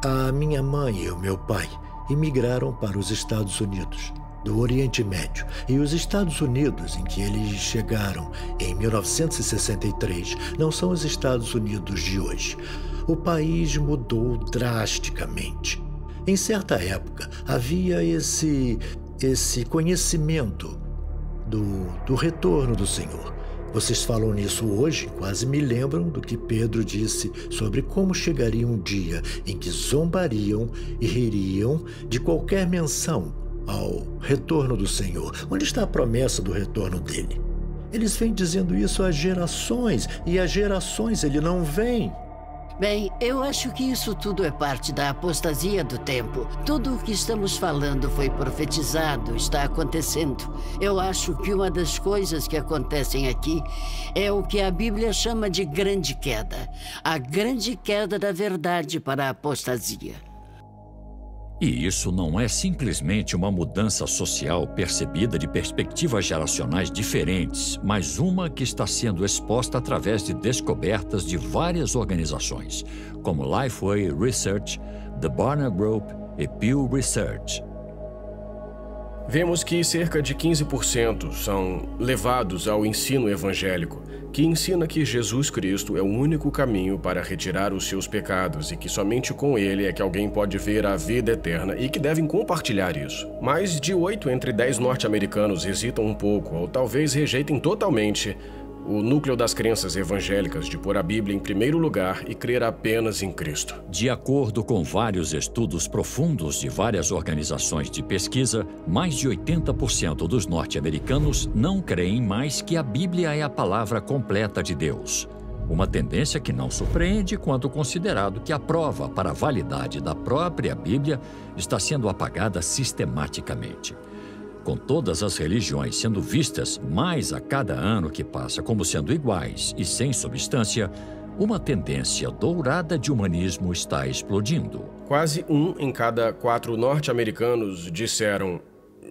a minha mãe e o meu pai imigraram para os Estados Unidos, do Oriente Médio, e os Estados Unidos em que eles chegaram em mil novecentos e sessenta e três não são os Estados Unidos de hoje. O país mudou drasticamente. Em certa época, havia esse, esse conhecimento do, do retorno do Senhor. Vocês falam nisso hoje, quase me lembram do que Pedro disse sobre como chegaria um dia em que zombariam e ririam de qualquer menção ao retorno do Senhor. Onde está a promessa do retorno dele? Eles vêm dizendo isso há gerações, e há gerações ele não vem. Bem, eu acho que isso tudo é parte da apostasia do tempo. Tudo o que estamos falando foi profetizado, está acontecendo. Eu acho que uma das coisas que acontecem aqui é o que a Bíblia chama de grande queda. A grande queda da verdade para a apostasia. E isso não é simplesmente uma mudança social percebida de perspectivas geracionais diferentes, mas uma que está sendo exposta através de descobertas de várias organizações, como LifeWay Research, The Barna Group e Pew Research. Vemos que cerca de quinze por cento são levados ao ensino evangélico, que ensina que Jesus Cristo é o único caminho para retirar os seus pecados e que somente com ele é que alguém pode ver a vida eterna e que devem compartilhar isso. Mais de oito entre dez norte-americanos hesitam um pouco ou talvez rejeitem totalmente o núcleo das crenças evangélicas de pôr a Bíblia em primeiro lugar e crer apenas em Cristo. De acordo com vários estudos profundos de várias organizações de pesquisa, mais de oitenta por cento dos norte-americanos não creem mais que a Bíblia é a palavra completa de Deus. Uma tendência que não surpreende quando considerado que a prova para a validade da própria Bíblia está sendo apagada sistematicamente. Com todas as religiões sendo vistas mais a cada ano que passa como sendo iguais e sem substância, uma tendência dourada de humanismo está explodindo. Quase um em cada quatro norte-americanos disseram: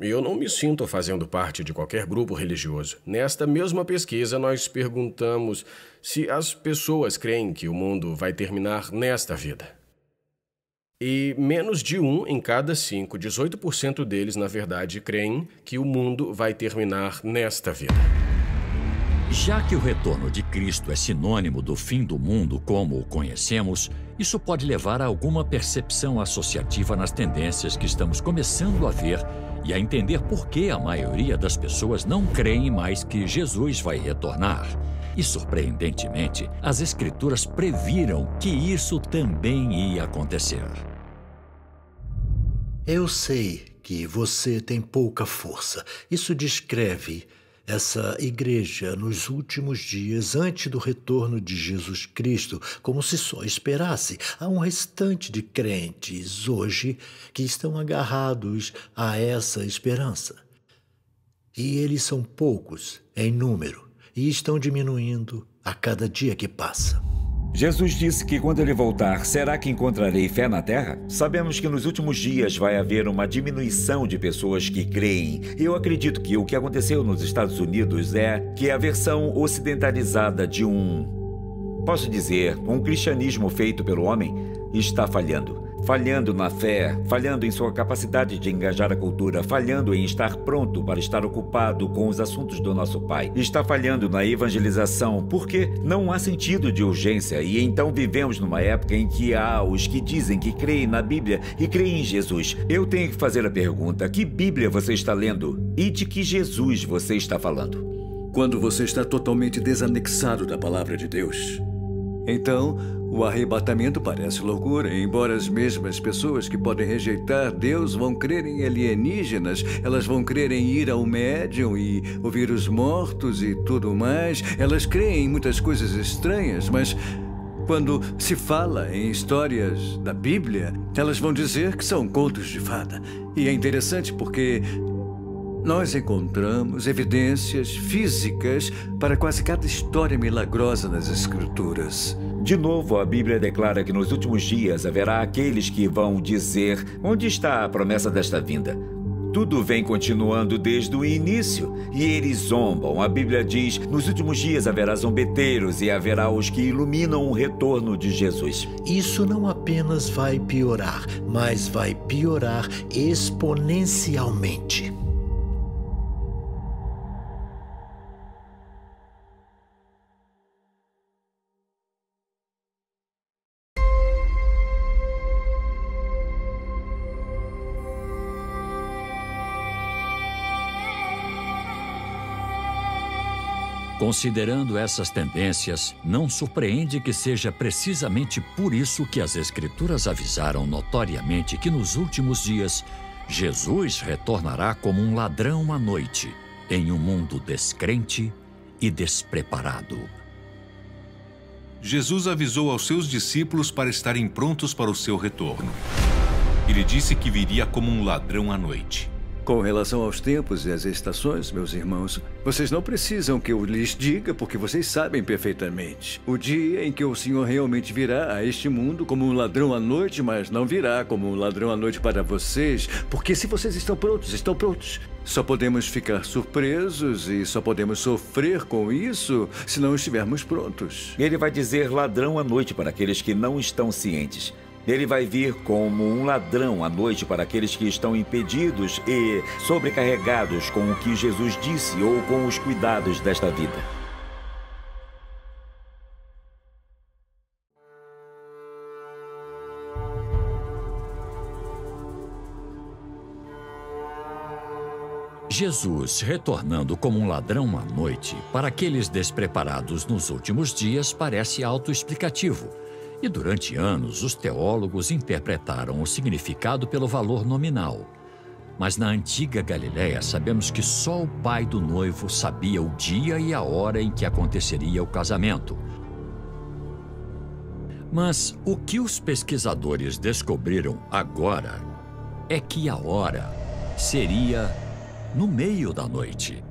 eu não me sinto fazendo parte de qualquer grupo religioso. Nesta mesma pesquisa, nós perguntamos se as pessoas creem que o mundo vai terminar nesta vida. E menos de um em cada cinco, dezoito por cento deles, na verdade, creem que o mundo vai terminar nesta vida. Já que o retorno de Cristo é sinônimo do fim do mundo como o conhecemos, isso pode levar a alguma percepção associativa nas tendências que estamos começando a ver e a entender por que a maioria das pessoas não creem mais que Jesus vai retornar. E, surpreendentemente, as Escrituras previram que isso também ia acontecer. Eu sei que você tem pouca força. Isso descreve essa igreja nos últimos dias antes do retorno de Jesus Cristo, como se só esperasse. Há um restante de crentes hoje que estão agarrados a essa esperança. E eles são poucos em número e estão diminuindo a cada dia que passa. Jesus disse que quando ele voltar, será que encontrarei fé na terra? Sabemos que nos últimos dias vai haver uma diminuição de pessoas que creem. Eu acredito que o que aconteceu nos Estados Unidos é que a versão ocidentalizada de um, posso dizer, um cristianismo feito pelo homem, está falhando. Falhando na fé, falhando em sua capacidade de engajar a cultura, falhando em estar pronto para estar ocupado com os assuntos do nosso Pai. Está falhando na evangelização, porque não há sentido de urgência e então vivemos numa época em que há os que dizem que creem na Bíblia e creem em Jesus. Eu tenho que fazer a pergunta: que Bíblia você está lendo e de que Jesus você está falando? Quando você está totalmente desanexado da palavra de Deus, então o arrebatamento parece loucura, embora as mesmas pessoas que podem rejeitar Deus vão crer em alienígenas, elas vão crer em ir ao médium e ouvir os mortos e tudo mais. Elas creem em muitas coisas estranhas, mas quando se fala em histórias da Bíblia, elas vão dizer que são contos de fada. E é interessante porque nós encontramos evidências físicas para quase cada história milagrosa nas Escrituras. De novo, a Bíblia declara que nos últimos dias haverá aqueles que vão dizer: onde está a promessa desta vinda? Tudo vem continuando desde o início, e eles zombam. A Bíblia diz: nos últimos dias haverá zombeteiros e haverá os que iluminam o retorno de Jesus. Isso não apenas vai piorar, mas vai piorar exponencialmente. Considerando essas tendências, não surpreende que seja precisamente por isso que as Escrituras avisaram notoriamente que nos últimos dias, Jesus retornará como um ladrão à noite, em um mundo descrente e despreparado. Jesus avisou aos seus discípulos para estarem prontos para o seu retorno. Ele disse que viria como um ladrão à noite. Com relação aos tempos e às estações, meus irmãos, vocês não precisam que eu lhes diga, porque vocês sabem perfeitamente. O dia em que o Senhor realmente virá a este mundo como um ladrão à noite, mas não virá como um ladrão à noite para vocês, porque se vocês estão prontos, estão prontos. Só podemos ficar surpresos e só podemos sofrer com isso se não estivermos prontos. Ele vai dizer ladrão à noite para aqueles que não estão cientes. Ele vai vir como um ladrão à noite para aqueles que estão impedidos e sobrecarregados com o que Jesus disse ou com os cuidados desta vida. Jesus, retornando como um ladrão à noite, para aqueles despreparados nos últimos dias, parece autoexplicativo. E durante anos, os teólogos interpretaram o significado pelo valor nominal. Mas na antiga Galiléia, sabemos que só o pai do noivo sabia o dia e a hora em que aconteceria o casamento. Mas o que os pesquisadores descobriram agora é que a hora seria no meio da noite.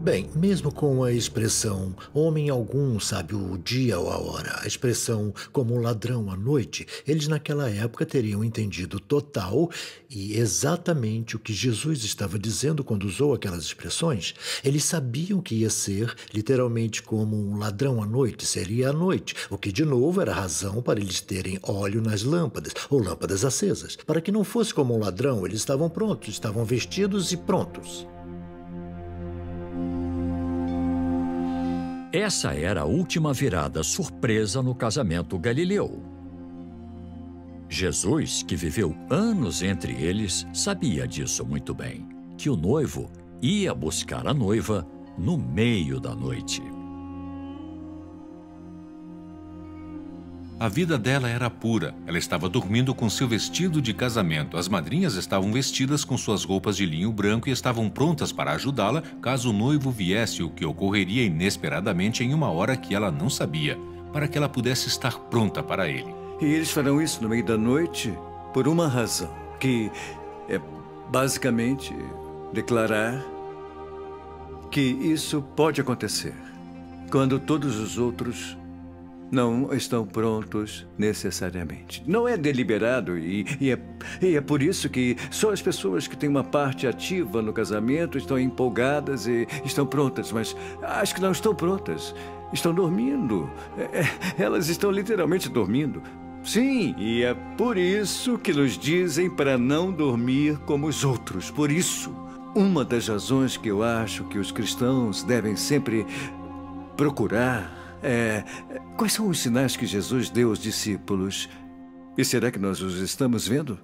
Bem, mesmo com a expressão homem algum sabe o dia ou a hora, a expressão como um ladrão à noite, eles naquela época teriam entendido total e exatamente o que Jesus estava dizendo quando usou aquelas expressões. Eles sabiam que ia ser literalmente como um ladrão à noite, seria à noite, o que de novo era razão para eles terem óleo nas lâmpadas ou lâmpadas acesas. Para que não fosse como um ladrão, eles estavam prontos, estavam vestidos e prontos. Essa era a última virada surpresa no casamento Galileu. Jesus, que viveu anos entre eles, sabia disso muito bem, que o noivo ia buscar a noiva no meio da noite. A vida dela era pura. Ela estava dormindo com seu vestido de casamento. As madrinhas estavam vestidas com suas roupas de linho branco e estavam prontas para ajudá-la caso o noivo viesse, o que ocorreria inesperadamente em uma hora que ela não sabia, para que ela pudesse estar pronta para ele. E eles farão isso no meio da noite por uma razão, que é basicamente declarar que isso pode acontecer quando todos os outros não estão prontos necessariamente. Não é deliberado e, e, é, e é por isso que só as pessoas que têm uma parte ativa no casamento estão empolgadas e estão prontas, mas as que não estão prontas estão dormindo. É, elas estão literalmente dormindo. Sim, e é por isso que nos dizem para não dormir como os outros. Por isso, uma das razões que eu acho que os cristãos devem sempre procurar É, quais são os sinais que Jesus deu aos discípulos? E será que nós os estamos vendo?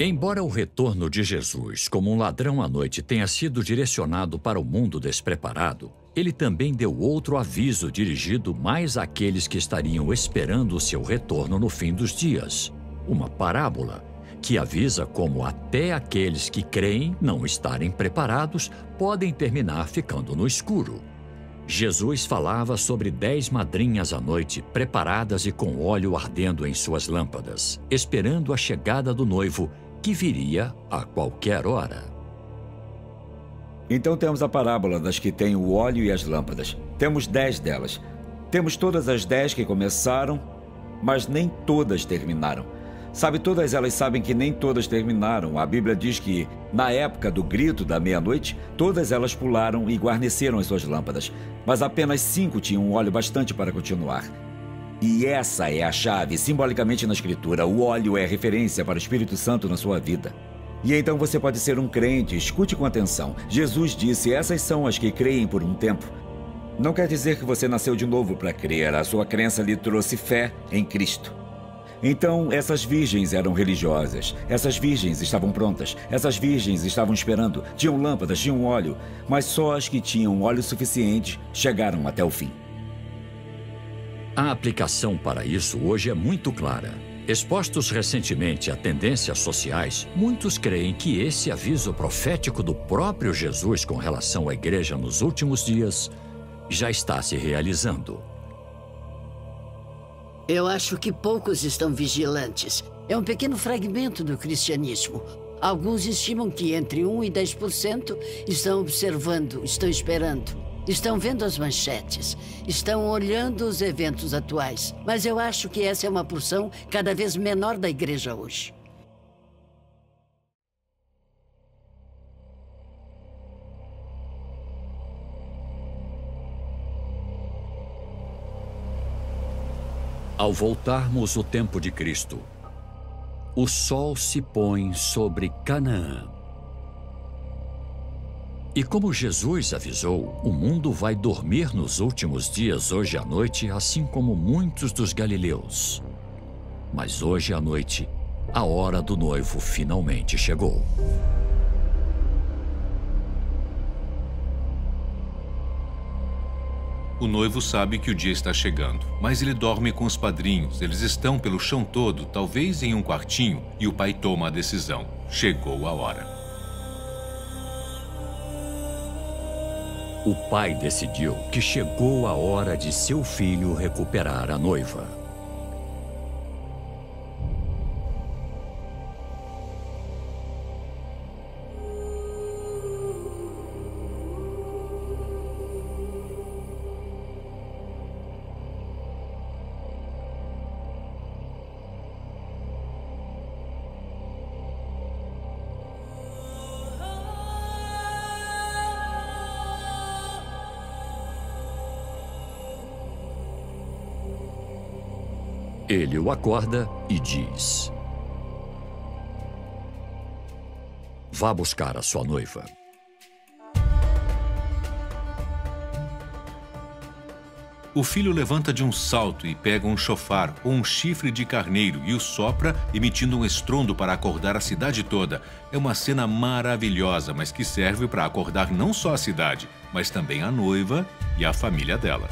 Embora o retorno de Jesus como um ladrão à noite tenha sido direcionado para o mundo despreparado, ele também deu outro aviso dirigido mais àqueles que estariam esperando o seu retorno no fim dos dias. Uma parábola que avisa como até aqueles que creem não estarem preparados podem terminar ficando no escuro. Jesus falava sobre dez madrinhas à noite, preparadas e com óleo ardendo em suas lâmpadas, esperando a chegada do noivo, que viria a qualquer hora. Então temos a parábola das que têm o óleo e as lâmpadas. Temos dez delas. Temos todas as dez que começaram, mas nem todas terminaram. Sabe, todas elas sabem que nem todas terminaram. A Bíblia diz que, na época do grito da meia-noite, todas elas pularam e guarneceram as suas lâmpadas. Mas apenas cinco tinham óleo bastante para continuar. E essa é a chave, simbolicamente na Escritura. O óleo é referência para o Espírito Santo na sua vida. E então você pode ser um crente, escute com atenção. Jesus disse, essas são as que creem por um tempo. Não quer dizer que você nasceu de novo para crer. A sua crença lhe trouxe fé em Cristo. Então, essas virgens eram religiosas, essas virgens estavam prontas, essas virgens estavam esperando, tinham lâmpadas, tinham óleo, mas só as que tinham óleo suficiente chegaram até o fim. A aplicação para isso hoje é muito clara. Expostos recentemente a tendências sociais, muitos creem que esse aviso profético do próprio Jesus com relação à igreja nos últimos dias já está se realizando. Eu acho que poucos estão vigilantes. É um pequeno fragmento do cristianismo. Alguns estimam que entre um e dez por cento estão observando, estão esperando, estão vendo as manchetes, estão olhando os eventos atuais. Mas eu acho que essa é uma porção cada vez menor da igreja hoje. Ao voltarmos o tempo de Cristo, o sol se põe sobre Canaã. E como Jesus avisou, o mundo vai dormir nos últimos dias hoje à noite, assim como muitos dos galileus. Mas hoje à noite, a hora do noivo finalmente chegou. O noivo sabe que o dia está chegando, mas ele dorme com os padrinhos. Eles estão pelo chão todo, talvez em um quartinho, e o pai toma a decisão. Chegou a hora. O pai decidiu que chegou a hora de seu filho recuperar a noiva. Ele o acorda e diz: vá buscar a sua noiva. O filho levanta de um salto e pega um chofar ou um chifre de carneiro e o sopra, emitindo um estrondo para acordar a cidade toda. É uma cena maravilhosa, mas que serve para acordar não só a cidade, mas também a noiva e a família dela.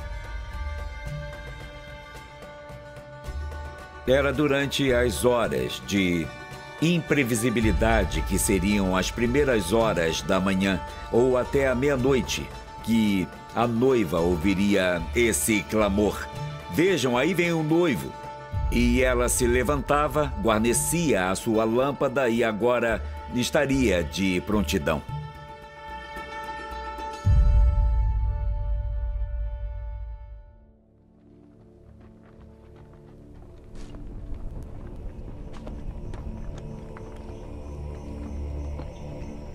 Era durante as horas de imprevisibilidade, que seriam as primeiras horas da manhã ou até a meia-noite, que a noiva ouviria esse clamor: vejam, aí vem o noivo. E ela se levantava, guarnecia a sua lâmpada e agora estaria de prontidão.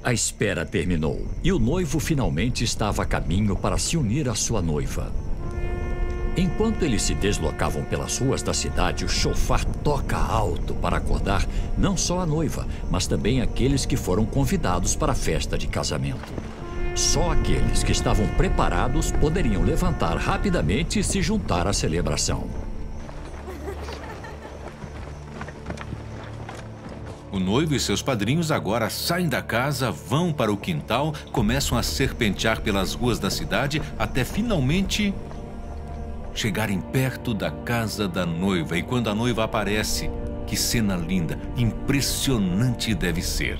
A espera terminou e o noivo finalmente estava a caminho para se unir à sua noiva. Enquanto eles se deslocavam pelas ruas da cidade, o chofar toca alto para acordar não só a noiva, mas também aqueles que foram convidados para a festa de casamento. Só aqueles que estavam preparados poderiam levantar rapidamente e se juntar à celebração. O noivo e seus padrinhos agora saem da casa, vão para o quintal, começam a serpentear pelas ruas da cidade até finalmente chegarem perto da casa da noiva. E quando a noiva aparece, que cena linda, impressionante deve ser.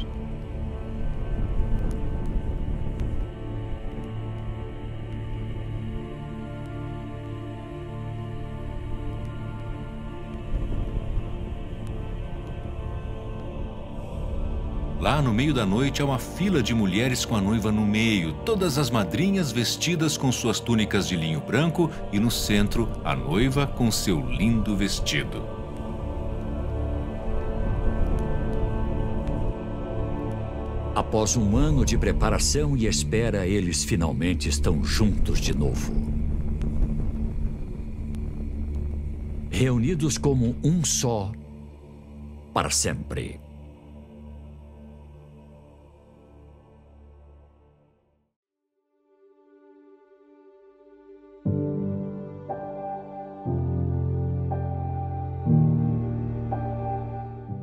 Lá no meio da noite há uma fila de mulheres com a noiva no meio, todas as madrinhas vestidas com suas túnicas de linho branco e no centro a noiva com seu lindo vestido. Após um ano de preparação e espera, eles finalmente estão juntos de novo. Reunidos como um só, para sempre.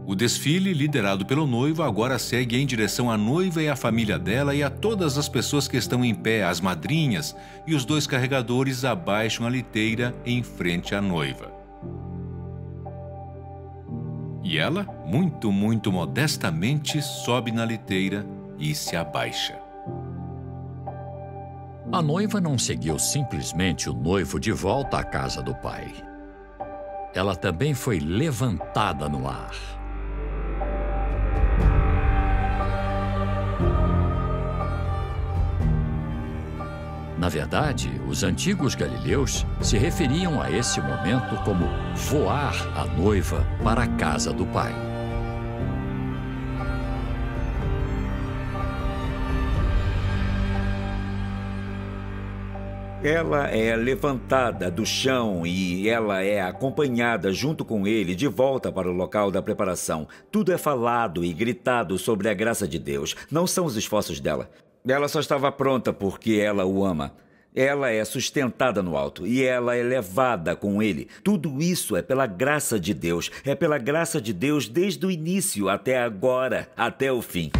O desfile, liderado pelo noivo, agora segue em direção à noiva e à família dela e a todas as pessoas que estão em pé, as madrinhas, e os dois carregadores abaixam a liteira em frente à noiva. E ela, muito, muito modestamente, sobe na liteira e se abaixa. A noiva não seguiu simplesmente o noivo de volta à casa do pai. Ela também foi levantada no ar. Na verdade, os antigos galileus se referiam a esse momento como voar a noiva para a casa do pai. Ela é levantada do chão e ela é acompanhada junto com ele de volta para o local da preparação. Tudo é falado e gritado sobre a graça de Deus, não são os esforços dela. Ela só estava pronta porque ela o ama. Ela é sustentada no alto e ela é levada com ele. Tudo isso é pela graça de Deus, é pela graça de Deus desde o início até agora, até o fim.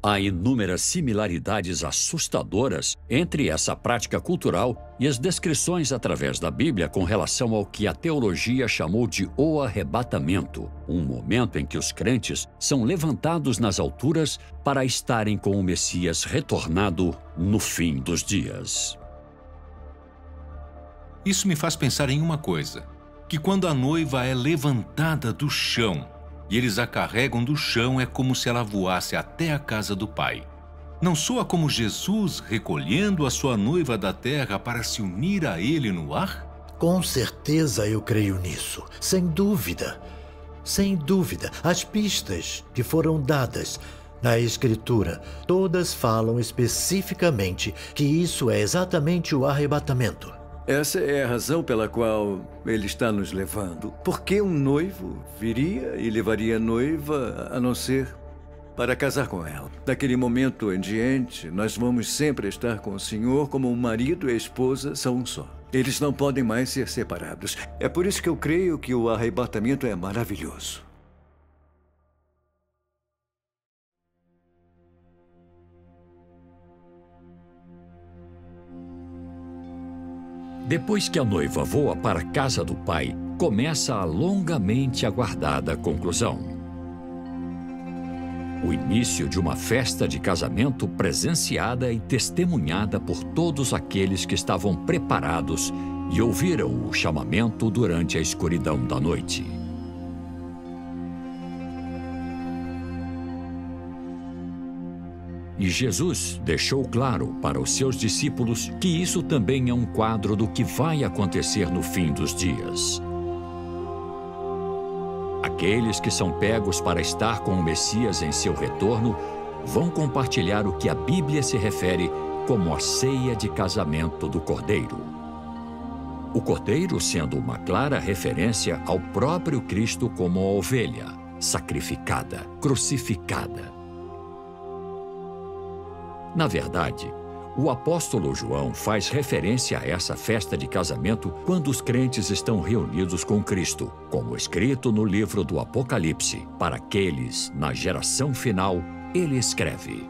Há inúmeras similaridades assustadoras entre essa prática cultural e as descrições através da Bíblia com relação ao que a teologia chamou de o arrebatamento, um momento em que os crentes são levantados nas alturas para estarem com o Messias retornado no fim dos dias. Isso me faz pensar em uma coisa, que quando a noiva é levantada do chão, e eles a carregam do chão, é como se ela voasse até a casa do Pai. Não soa como Jesus recolhendo a sua noiva da terra para se unir a ele no ar? Com certeza eu creio nisso, sem dúvida. Sem dúvida, as pistas que foram dadas na Escritura, todas falam especificamente que isso é exatamente o arrebatamento. Essa é a razão pela qual ele está nos levando. Por que um noivo viria e levaria a noiva, a não ser para casar com ela? Daquele momento em diante, nós vamos sempre estar com o Senhor como o marido e a esposa são um só. Eles não podem mais ser separados. É por isso que eu creio que o arrebatamento é maravilhoso. Depois que a noiva voa para a casa do pai, começa a longamente aguardada conclusão. O início de uma festa de casamento presenciada e testemunhada por todos aqueles que estavam preparados e ouviram o chamamento durante a escuridão da noite. E Jesus deixou claro para os seus discípulos que isso também é um quadro do que vai acontecer no fim dos dias. Aqueles que são pegos para estar com o Messias em seu retorno vão compartilhar o que a Bíblia se refere como a ceia de casamento do Cordeiro. O Cordeiro sendo uma clara referência ao próprio Cristo como a ovelha, sacrificada, crucificada. Na verdade, o apóstolo João faz referência a essa festa de casamento quando os crentes estão reunidos com Cristo, como escrito no livro do Apocalipse. Para aqueles na geração final, ele escreve: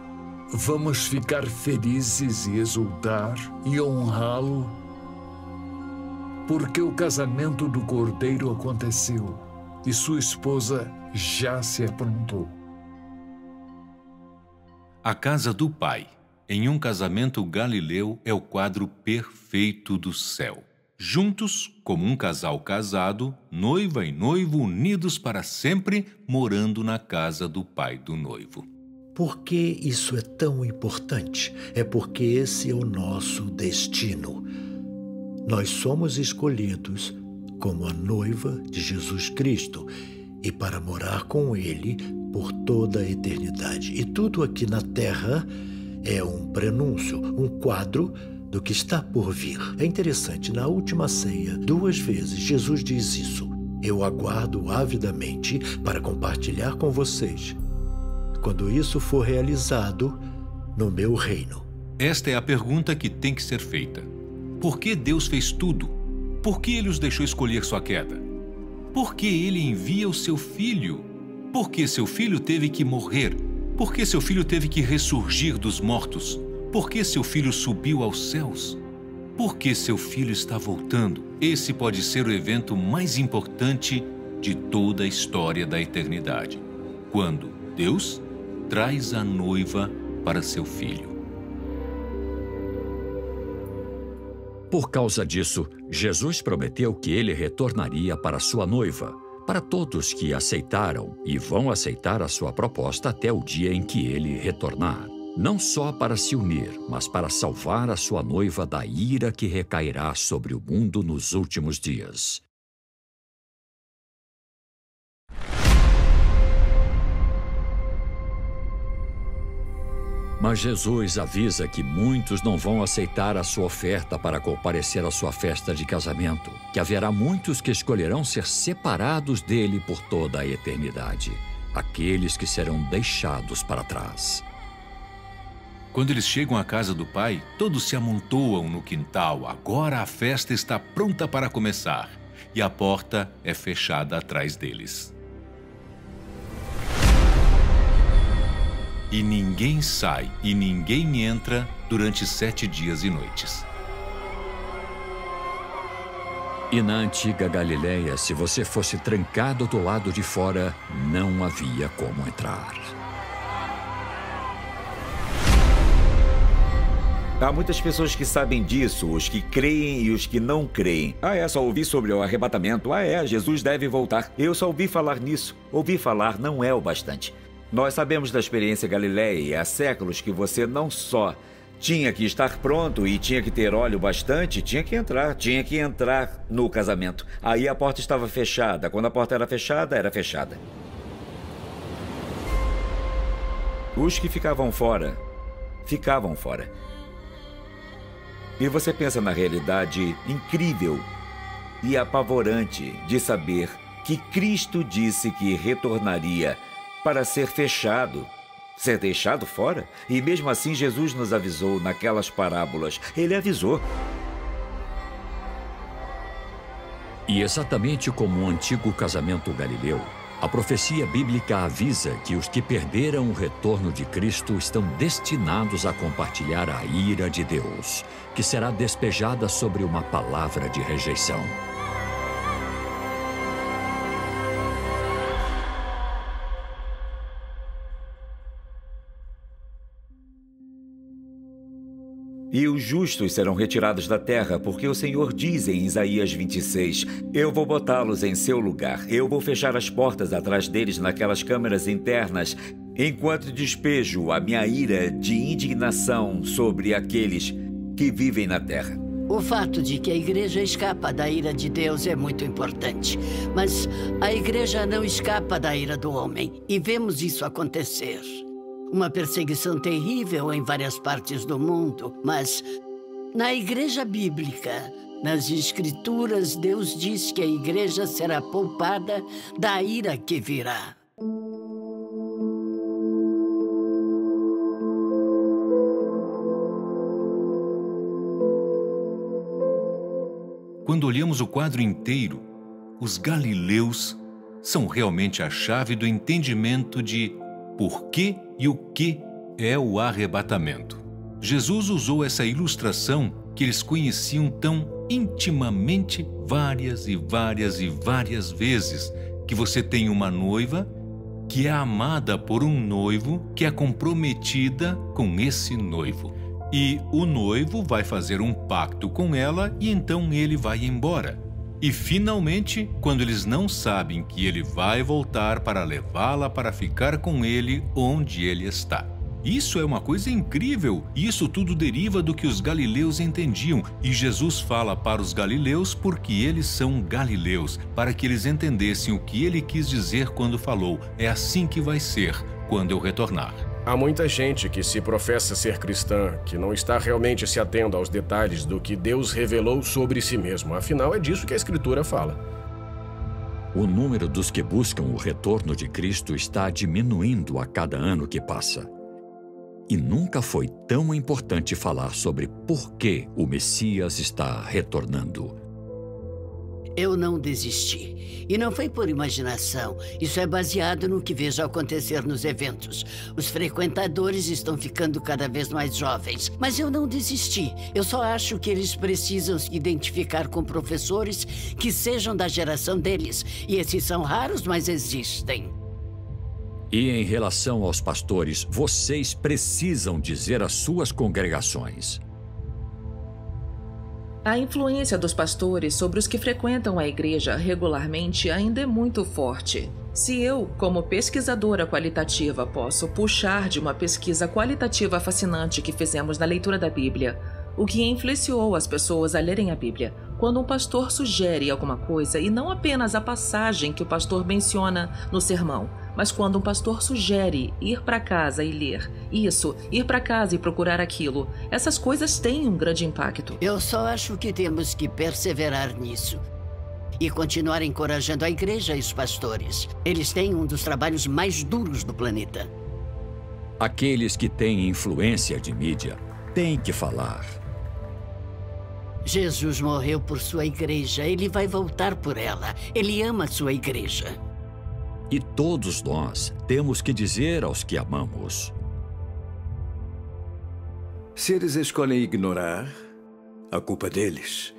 vamos ficar felizes e exultar e honrá-lo, porque o casamento do Cordeiro aconteceu e sua esposa já se aprontou. A casa do Pai, em um casamento galileu, é o quadro perfeito do céu. Juntos, como um casal casado, noiva e noivo unidos para sempre, morando na casa do pai do noivo. Por que isso é tão importante? É porque esse é o nosso destino. Nós somos escolhidos como a noiva de Jesus Cristo e para morar com ele por toda a eternidade. E tudo aqui na Terra é um prenúncio, um quadro do que está por vir. É interessante, na última ceia, duas vezes Jesus diz isso: eu aguardo avidamente para compartilhar com vocês, quando isso for realizado no meu reino. Esta é a pergunta que tem que ser feita. Por que Deus fez tudo? Por que ele os deixou escolher sua queda? Por que ele envia o seu filho? Por que seu filho teve que morrer? Por que seu filho teve que ressurgir dos mortos? Por que seu filho subiu aos céus? Por que seu filho está voltando? Esse pode ser o evento mais importante de toda a história da eternidade. Quando Deus traz a noiva para seu filho. Por causa disso, Jesus prometeu que ele retornaria para sua noiva, para todos que aceitaram e vão aceitar a sua proposta até o dia em que ele retornar. Não só para se unir, mas para salvar a sua noiva da ira que recairá sobre o mundo nos últimos dias. Mas Jesus avisa que muitos não vão aceitar a sua oferta para comparecer à sua festa de casamento, que haverá muitos que escolherão ser separados dele por toda a eternidade, aqueles que serão deixados para trás. Quando eles chegam à casa do pai, todos se amontoam no quintal. Agora a festa está pronta para começar, e a porta é fechada atrás deles. E ninguém sai e ninguém entra durante sete dias e noites. E na antiga Galiléia, se você fosse trancado do lado de fora, não havia como entrar. Há muitas pessoas que sabem disso, os que creem e os que não creem. Ah, é, só ouvi sobre o arrebatamento. Ah, é, Jesus deve voltar. Eu só ouvi falar nisso. Ouvir falar não é o bastante. Nós sabemos da experiência Galileia e há séculos que você não só tinha que estar pronto e tinha que ter óleo bastante, tinha que entrar, tinha que entrar no casamento. Aí a porta estava fechada. Quando a porta era fechada, era fechada. Os que ficavam fora, ficavam fora. E você pensa na realidade incrível e apavorante de saber que Cristo disse que retornaria para ser fechado, ser deixado fora. E mesmo assim, Jesus nos avisou naquelas parábolas. Ele avisou. E exatamente como o antigo casamento Galileu, a profecia bíblica avisa que os que perderam o retorno de Cristo estão destinados a compartilhar a ira de Deus, que será despejada sobre uma palavra de rejeição. E os justos serão retirados da terra, porque o Senhor diz em Isaías vinte e seis, eu vou botá-los em seu lugar, eu vou fechar as portas atrás deles naquelas câmaras internas, enquanto despejo a minha ira de indignação sobre aqueles que vivem na terra. O fato de que a igreja escapa da ira de Deus é muito importante, mas a igreja não escapa da ira do homem, e vemos isso acontecer. Uma perseguição terrível em várias partes do mundo, mas na igreja bíblica, nas escrituras, Deus diz que a igreja será poupada da ira que virá. Quando olhamos o quadro inteiro, os galileus são realmente a chave do entendimento de por que e o que é o arrebatamento. Jesus usou essa ilustração que eles conheciam tão intimamente várias e várias e várias vezes, que você tem uma noiva que é amada por um noivo que é comprometida com esse noivo. E o noivo vai fazer um pacto com ela e então ele vai embora. E finalmente, quando eles não sabem que ele vai voltar para levá-la para ficar com ele onde ele está. Isso é uma coisa incrível. Isso tudo deriva do que os galileus entendiam. E Jesus fala para os galileus porque eles são galileus, para que eles entendessem o que ele quis dizer quando falou: é assim que vai ser quando eu retornar. Há muita gente que se professa ser cristã, que não está realmente se atendo aos detalhes do que Deus revelou sobre si mesmo. Afinal, é disso que a Escritura fala. O número dos que buscam o retorno de Cristo está diminuindo a cada ano que passa. E nunca foi tão importante falar sobre por que o Messias está retornando. Eu não desisti. E não foi por imaginação. Isso é baseado no que vejo acontecer nos eventos. Os frequentadores estão ficando cada vez mais jovens. Mas eu não desisti. Eu só acho que eles precisam se identificar com professores que sejam da geração deles. E esses são raros, mas existem. E em relação aos pastores, vocês precisam dizer às suas congregações. A influência dos pastores sobre os que frequentam a igreja regularmente ainda é muito forte. Se eu, como pesquisadora qualitativa, posso puxar de uma pesquisa qualitativa fascinante que fizemos na leitura da Bíblia, o que influenciou as pessoas a lerem a Bíblia, quando um pastor sugere alguma coisa, e não apenas a passagem que o pastor menciona no sermão, mas quando um pastor sugere ir para casa e ler isso, ir para casa e procurar aquilo, essas coisas têm um grande impacto. Eu só acho que temos que perseverar nisso e continuar encorajando a igreja e os pastores. Eles têm um dos trabalhos mais duros do planeta. Aqueles que têm influência de mídia têm que falar. Jesus morreu por sua igreja, ele vai voltar por ela, ele ama sua igreja. E todos nós temos que dizer aos que amamos. Se eles escolhem ignorar, a culpa é deles.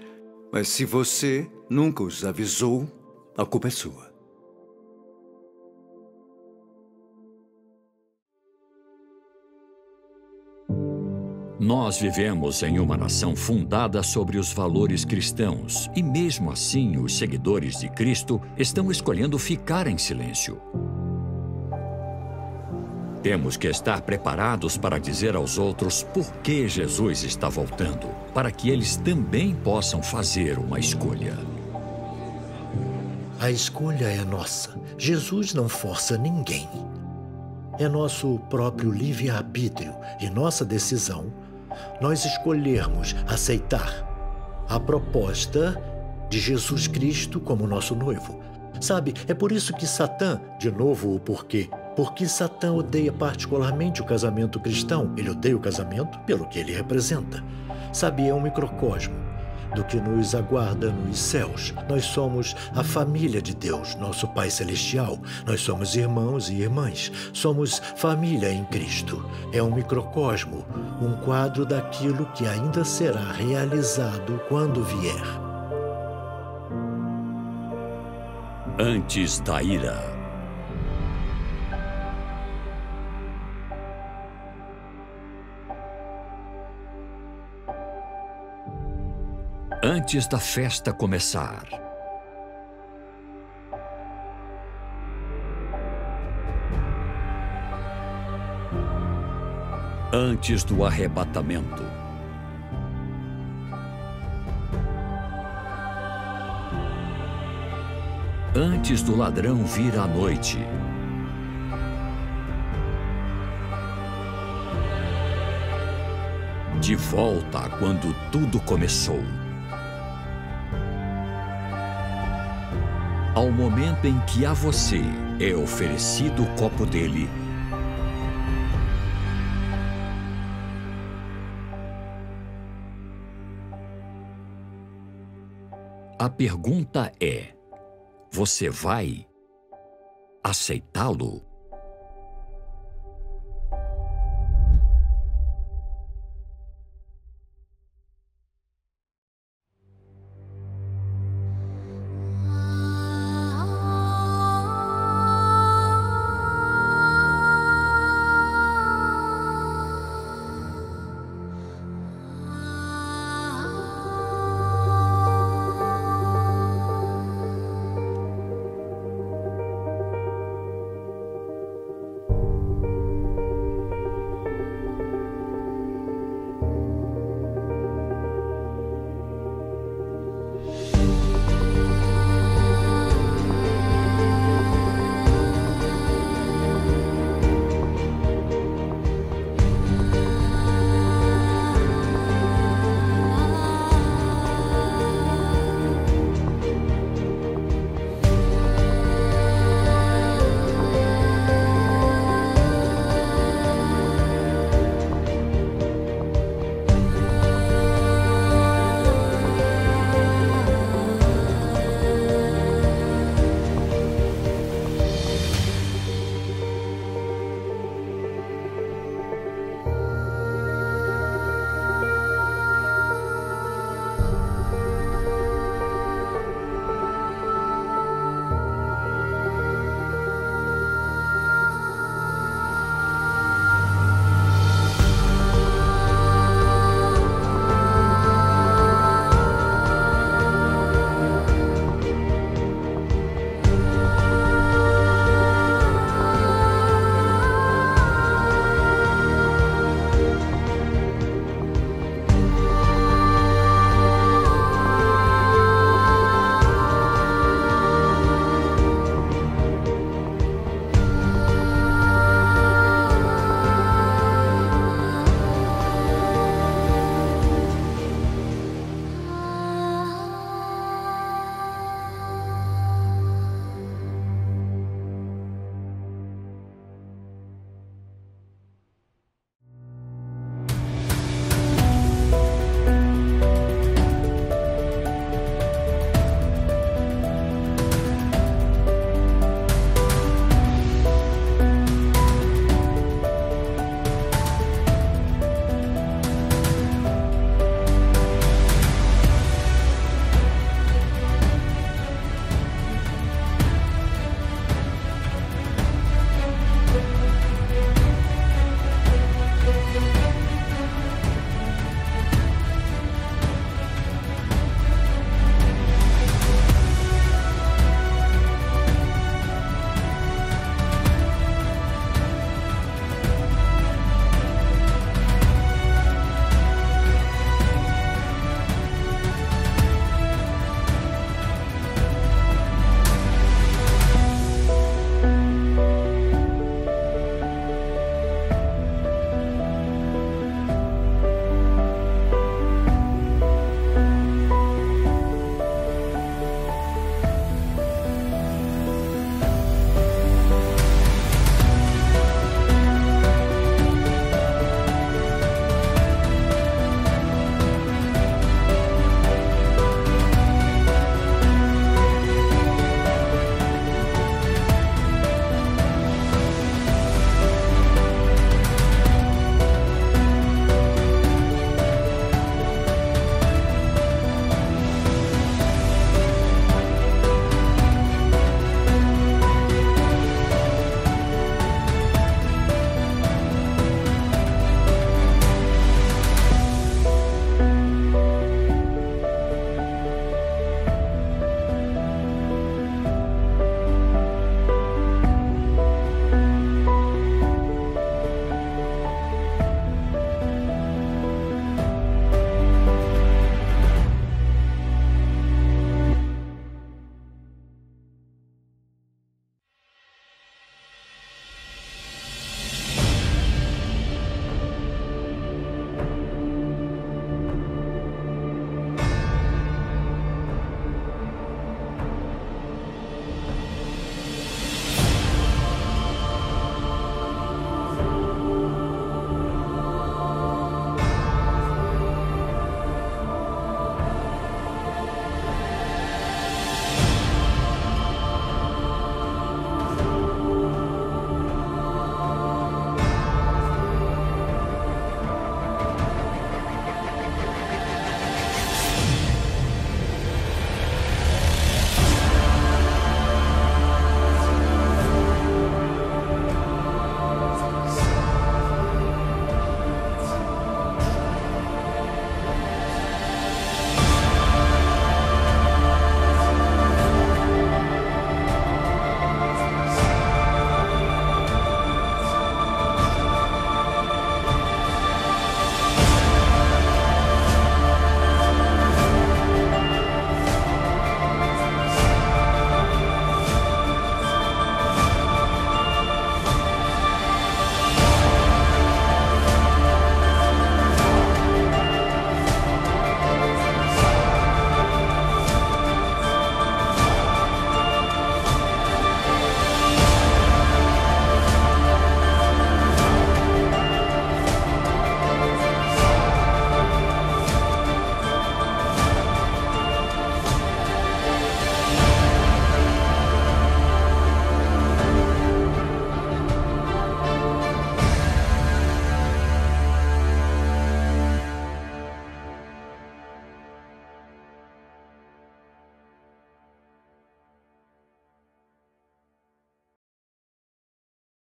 Mas se você nunca os avisou, a culpa é sua. Nós vivemos em uma nação fundada sobre os valores cristãos, e mesmo assim os seguidores de Cristo estão escolhendo ficar em silêncio. Temos que estar preparados para dizer aos outros por que Jesus está voltando, para que eles também possam fazer uma escolha. A escolha é nossa. Jesus não força ninguém. É nosso próprio livre-arbítrio e nossa decisão nós escolhermos aceitar a proposta de Jesus Cristo como nosso noivo. Sabe, é por isso que Satã, de novo o porquê, porque Satã odeia particularmente o casamento cristão. Ele odeia o casamento pelo que ele representa. Sabe, é um microcosmo do que nos aguarda nos céus. Nós somos a família de Deus, nosso Pai Celestial. Nós somos irmãos e irmãs. Somos família em Cristo. É um microcosmo, um quadro daquilo que ainda será realizado quando vier. Antes da Ira. Antes da festa começar. Antes do arrebatamento. Antes do ladrão vir à noite. De volta a quando tudo começou. Ao momento em que a você é oferecido o copo dele, a pergunta é: você vai aceitá-lo?